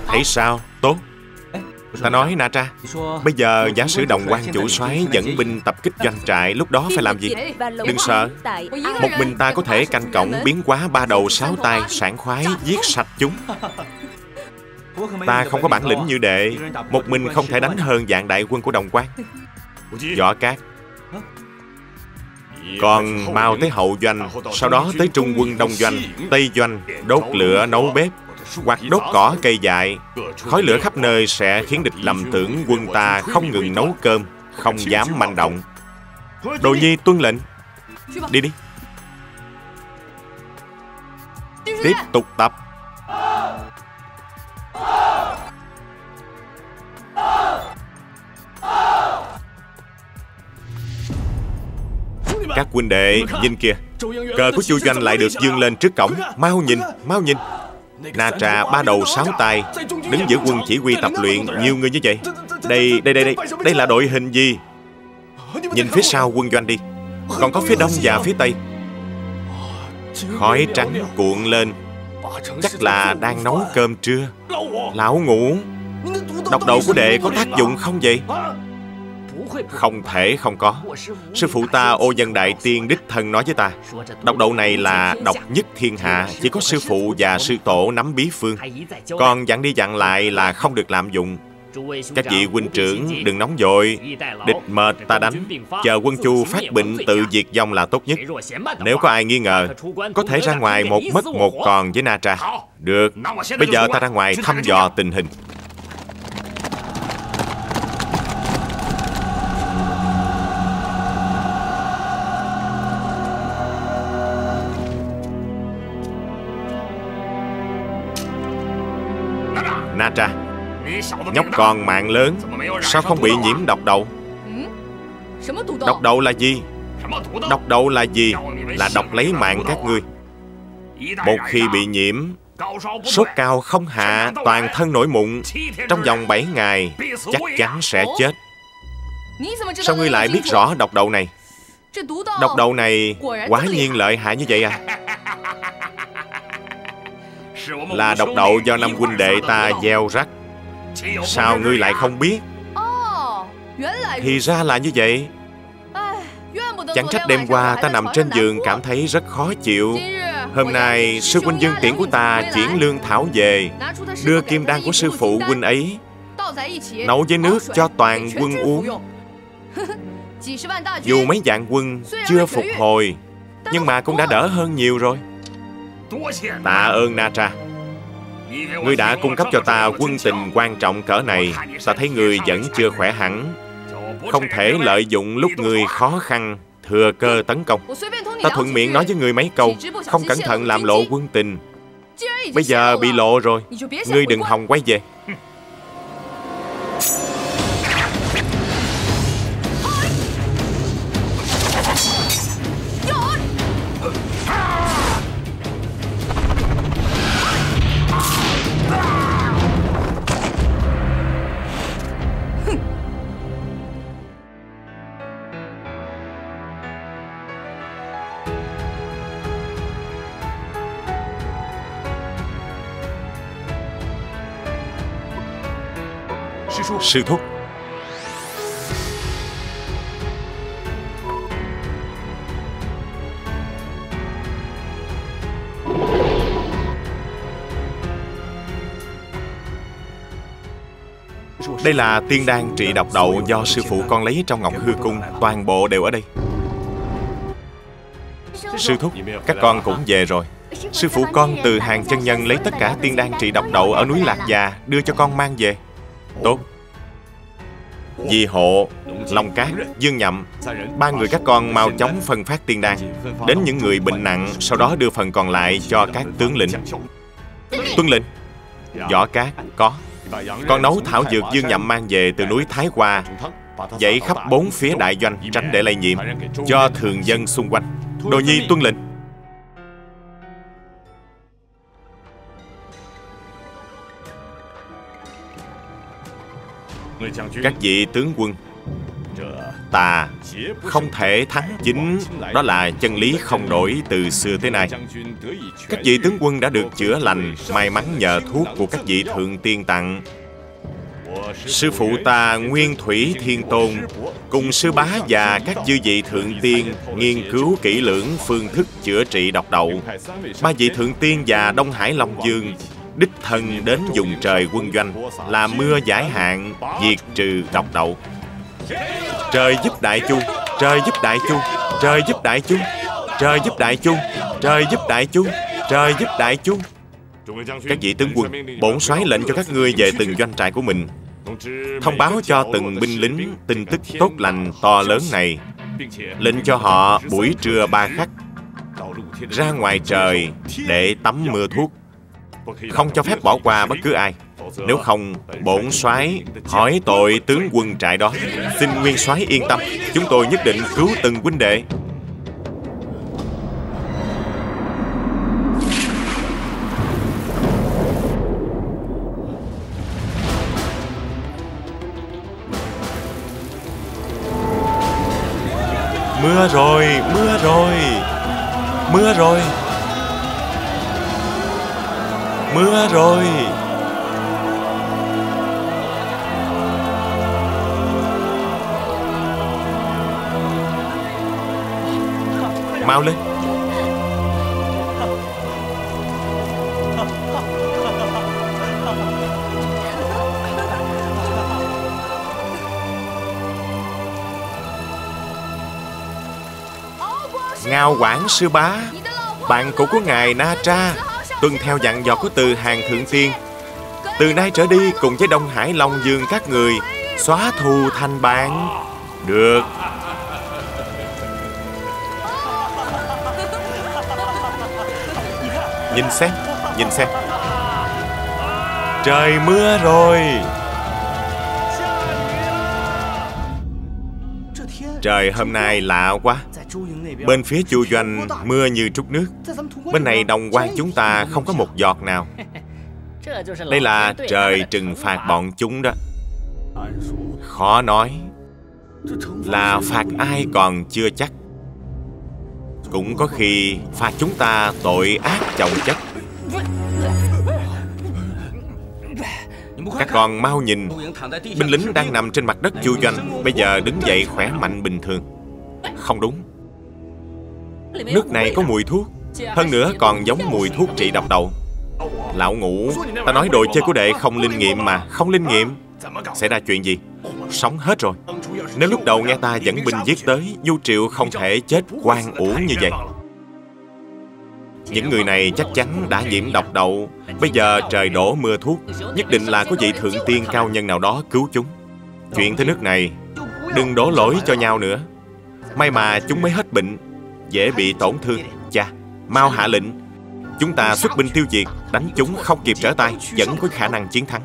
Thấy sao? Tốt. Ta nói Na Tra, bây giờ giả sử Đồng Quan chủ soái dẫn binh tập kích doanh trại, lúc đó phải làm gì? Đừng sợ, một mình ta có thể canh cổng biến quá ba đầu sáu tay, sảng khoái giết sạch chúng. Ta không có bản lĩnh như đệ, một mình không thể đánh hơn vạn đại quân của Đồng Quan. Võ Cát, còn mau tới hậu doanh, sau đó tới trung quân đông doanh, tây doanh, đốt lửa nấu bếp, hoặc đốt cỏ cây dại. Khói lửa khắp nơi sẽ khiến địch lầm tưởng quân ta không ngừng nấu cơm, không dám manh động. Đồ Nhi tuân lệnh. Đi đi. Tiếp tục tập. Các huynh đệ nhìn kìa, cờ của Chu Doanh lại được dương lên trước cổng. Mau nhìn, mau nhìn. Na Tra ba đầu sáu tay đứng giữa quân chỉ huy tập luyện nhiều người như vậy. Đây, đây, đây, đây, đây là đội hình gì? Nhìn phía sau quân doanh đi. Còn có phía đông và phía tây. Khói trắng cuộn lên. Chắc là đang nấu cơm trưa. Lão Ngũ, độc đầu của đệ có tác dụng không vậy? Không thể không có. Sư phụ ta Ô Dân Đại Tiên đích thân nói với ta, độc đậu này là độc nhất thiên hạ, chỉ có sư phụ và sư tổ nắm bí phương. Còn dặn đi dặn lại là không được lạm dụng. Các vị huynh trưởng đừng nóng vội. Địch mệt ta đánh, chờ quân Chu phát bệnh tự diệt vong là tốt nhất. Nếu có ai nghi ngờ, có thể ra ngoài một mất một còn với Na Tra. Được, bây giờ ta ra ngoài thăm dò tình hình. Na Tra, nhóc con mạng lớn, sao không bị nhiễm độc đậu? Độc đậu là gì? Độc đậu là gì? Là độc lấy mạng các ngươi. Một khi bị nhiễm, sốt cao không hạ, toàn thân nổi mụn, trong vòng bảy ngày chắc chắn sẽ chết. Sao ngươi lại biết rõ độc đậu này? Độc đậu này quả nhiên lợi hại như vậy à? Là độc đậu do năm huynh đệ ta gieo rắc. Sao ngươi lại không biết? Thì ra là như vậy. Chẳng trách đêm qua ta nằm trên giường cảm thấy rất khó chịu. Hôm nay sư huynh Dương Tiễn của ta chuyển lương thảo về, đưa kim đan của sư phụ huynh ấy nấu với nước cho toàn quân uống. Dù mấy vạn quân chưa phục hồi, nhưng mà cũng đã đỡ hơn nhiều rồi. Tạ ơn Na Tra, ngươi đã cung cấp cho ta quân tình quan trọng cỡ này. Ta thấy ngươi vẫn chưa khỏe hẳn, không thể lợi dụng lúc ngươi khó khăn thừa cơ tấn công. Ta thuận miệng nói với ngươi mấy câu, không cẩn thận làm lộ quân tình. Bây giờ bị lộ rồi, ngươi đừng hòng quay về. Sư thúc, đây là tiên đan trị độc đậu do sư phụ con lấy trong Ngọc Hư cung, toàn bộ đều ở đây. Sư thúc, các con cũng về rồi. Sư phụ con từ hàng chân nhân lấy tất cả tiên đan trị độc đậu ở núi Lạc Già đưa cho con mang về. Tốt. Di Hộ, Long Cát, Dương Nhậm, ba người các con mau chóng phân phát tiên đan đến những người bệnh nặng, sau đó đưa phần còn lại cho các tướng lĩnh. Tuân lệnh. Võ Cát, có. Con nấu thảo dược Dương Nhậm mang về từ núi Thái Hoa, dậy khắp bốn phía đại doanh, tránh để lây nhiễm cho thường dân xung quanh. Đồ Nhi tuân lệnh. Các vị tướng quân, ta không thể thắng chính, đó là chân lý không đổi từ xưa tới nay. Các vị tướng quân đã được chữa lành, may mắn nhờ thuốc của các vị thượng tiên tặng. Sư phụ ta Nguyên Thủy Thiên Tôn cùng sư bá và các chư vị thượng tiên nghiên cứu kỹ lưỡng phương thức chữa trị độc đậu. Ba vị thượng tiên và Đông Hải Long Dương đích thân đến vùng trời quân doanh làm mưa giải hạn, diệt trừ độc đậu. Trời giúp Đại Chu, trời giúp Đại Chu, trời giúp Đại Chu, trời giúp Đại Chu, trời giúp Đại Chu, trời giúp Đại Chu. Các vị tướng quân, bổn soái lệnh cho các ngươi về từng doanh trại của mình, thông báo cho từng binh lính tin tức tốt lành to lớn này, lệnh cho họ buổi trưa ba khắc ra ngoài trời để tắm mưa thuốc, không cho phép bỏ qua bất cứ ai. Nếu không, bổn soái hỏi tội tướng quân trại đó. Xin Nguyên soái yên tâm, chúng tôi nhất định cứu từng huynh đệ. Mưa rồi, mưa rồi, mưa rồi, mưa rồi. Mau lên. Ngao Quảng sư bá, bạn cũ của ngài Na Tra, tuân theo dặn dò của Từ Hàng thượng tiên, từ nay trở đi cùng với Đông Hải Long Dương các người xóa thù thành bạn. Được. Nhìn xem, nhìn xem, trời mưa rồi. Trời hôm nay lạ quá. Bên phía Chu Doanh mưa như trút nước, bên này Đồng Quan chúng ta không có một giọt nào. Đây là trời trừng phạt bọn chúng đó. Khó nói, là phạt ai còn chưa chắc. Cũng có khi phạt chúng ta tội ác chồng chất. Các con mau nhìn, binh lính đang nằm trên mặt đất Chu Doanh bây giờ đứng dậy khỏe mạnh bình thường. Không đúng, nước này có mùi thuốc, hơn nữa còn giống mùi thuốc trị độc đậu. Lão Ngũ, ta nói đồ chơi của đệ không linh nghiệm mà. Không linh nghiệm, xảy ra chuyện gì? Sống hết rồi. Nếu lúc đầu nghe ta dẫn binh giết tới, Du Triệu không thể chết oan uổng như vậy. Những người này chắc chắn đã nhiễm độc đậu. Bây giờ trời đổ mưa thuốc, nhất định là có vị thượng tiên cao nhân nào đó cứu chúng. Chuyện tới nước này, đừng đổ lỗi cho nhau nữa. May mà chúng mới hết bệnh, dễ bị tổn thương. Cha, mau hạ lệnh, chúng ta xuất binh tiêu diệt, đánh chúng không kịp trở tay, vẫn có khả năng chiến thắng.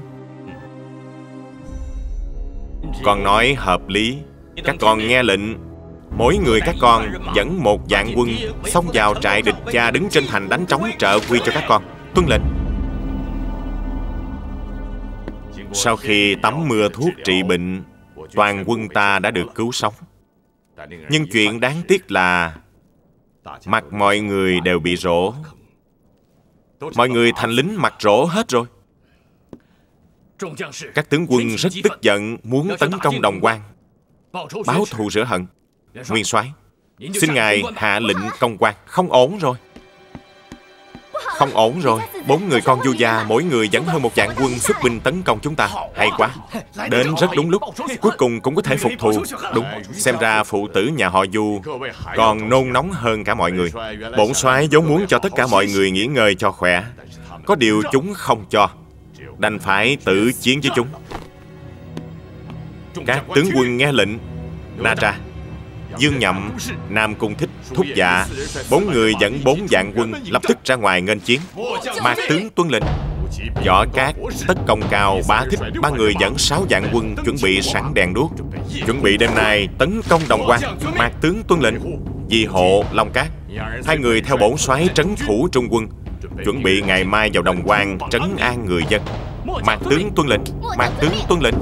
Con nói hợp lý. Các con nghe lệnh, mỗi người các con dẫn một vạn quân xông vào trại địch. Cha đứng trên thành đánh trống trợ quy cho các con. Tuân lệnh. Sau khi tắm mưa thuốc trị bệnh, toàn quân ta đã được cứu sống. Nhưng chuyện đáng tiếc là mặt mọi người đều bị rỗ. Mọi người thành lính mặt rỗ hết rồi. Các tướng quân rất tức giận, muốn tấn công Đồng Quan, báo thù rửa hận. Nguyên soái, xin ngài hạ lệnh công quan. Không ổn rồi, không ổn rồi. Bốn người con Du gia mỗi người dẫn hơn một vạn quân xuất binh tấn công chúng ta. Hay quá, đến rất đúng lúc, cuối cùng cũng có thể phục thù. Đúng, xem ra phụ tử nhà họ Du còn nôn nóng hơn cả mọi người. Bổn soái vốn muốn cho tất cả mọi người nghỉ ngơi cho khỏe, có điều chúng không cho, đành phải tự chiến với chúng. Các tướng quân nghe lệnh. Na Tra, Dương Nhậm, Nam Cung Thích, Thúc Dạ, bốn người dẫn bốn vạn quân lập tức ra ngoài nghênh chiến. Mạc tướng tuân lệnh. Võ Cát, Tất Công Cao, Bá Thích, ba người dẫn sáu vạn quân chuẩn bị sẵn đèn đuốc, chuẩn bị đêm nay tấn công Đồng Quan. Mạc tướng tuân lệnh. Di Hộ, Long Cát, hai người theo bổn soái trấn thủ trung quân, chuẩn bị ngày mai vào Đồng Quan trấn an người dân. Mạc tướng tuân lệnh. Mạc tướng tuân lệnh.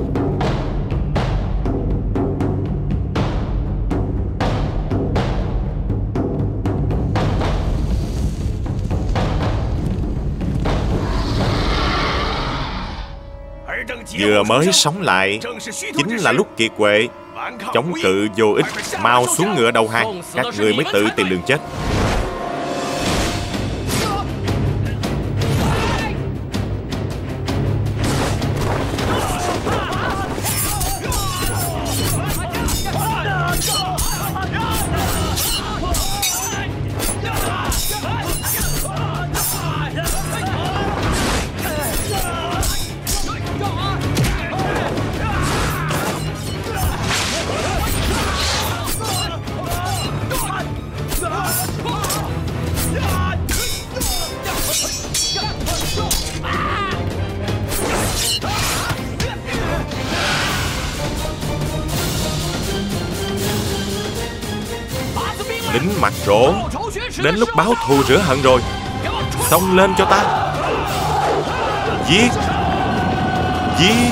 Vừa mới sống lại chính là lúc kiệt quệ, chống cự vô ích. Mau xuống ngựa đầu hàng, các người mới tự tìm đường chết. Đính mặt rỗ, đến lúc báo thù rửa hận rồi. Xông lên cho ta. Giết. Giết.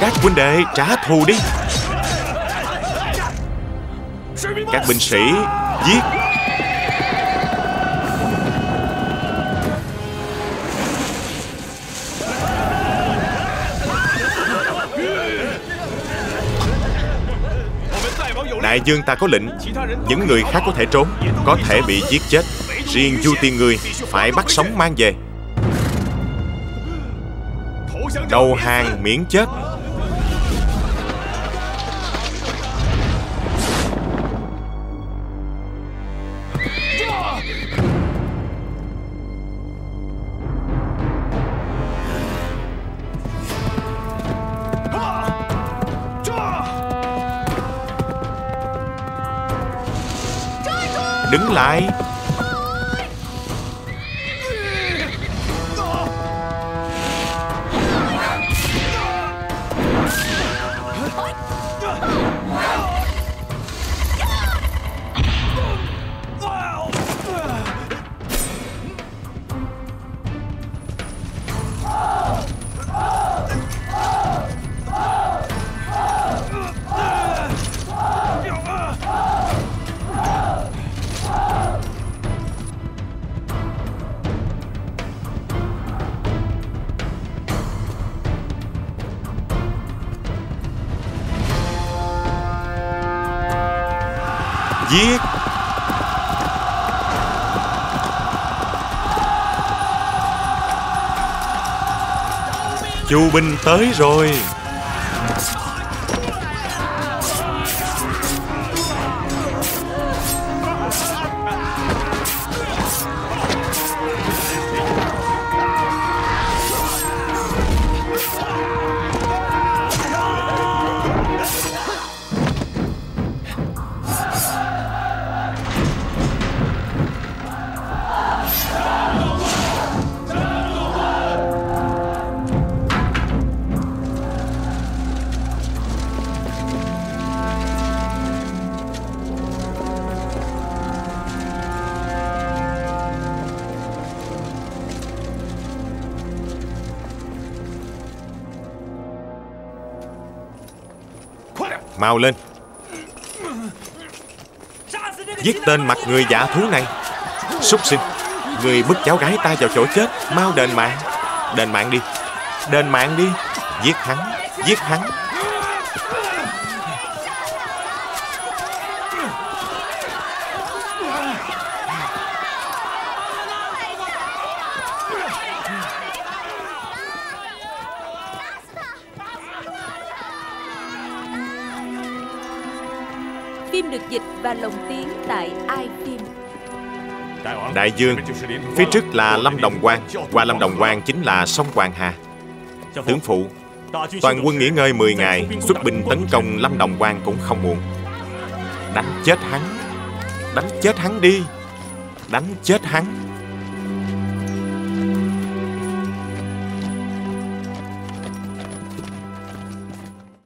Các huynh đệ trả thù đi. Các binh sĩ giết. Đại dương ta có lệnh, những người khác có thể trốn, có thể bị giết chết. Riêng Du Tiên người phải bắt sống mang về. Đầu hàng miễn chết. Đứng lại. Giết. Chu binh tới rồi. Mau lên. Giết tên mặt người giả thú này. Súc sinh, người bức cháu gái ta vào chỗ chết. Mau đền mạng. Đền mạng đi. Đền mạng đi. Giết hắn. Giết hắn. Đại dương, phía trước là Lâm Đồng Quang, qua Lâm Đồng Quang chính là sông Hoàng Hà. Tướng phụ, toàn quân nghỉ ngơi mười ngày, xuất binh tấn công Lâm Đồng Quang cũng không muộn. Đánh chết hắn, đánh chết hắn đi, đánh chết hắn.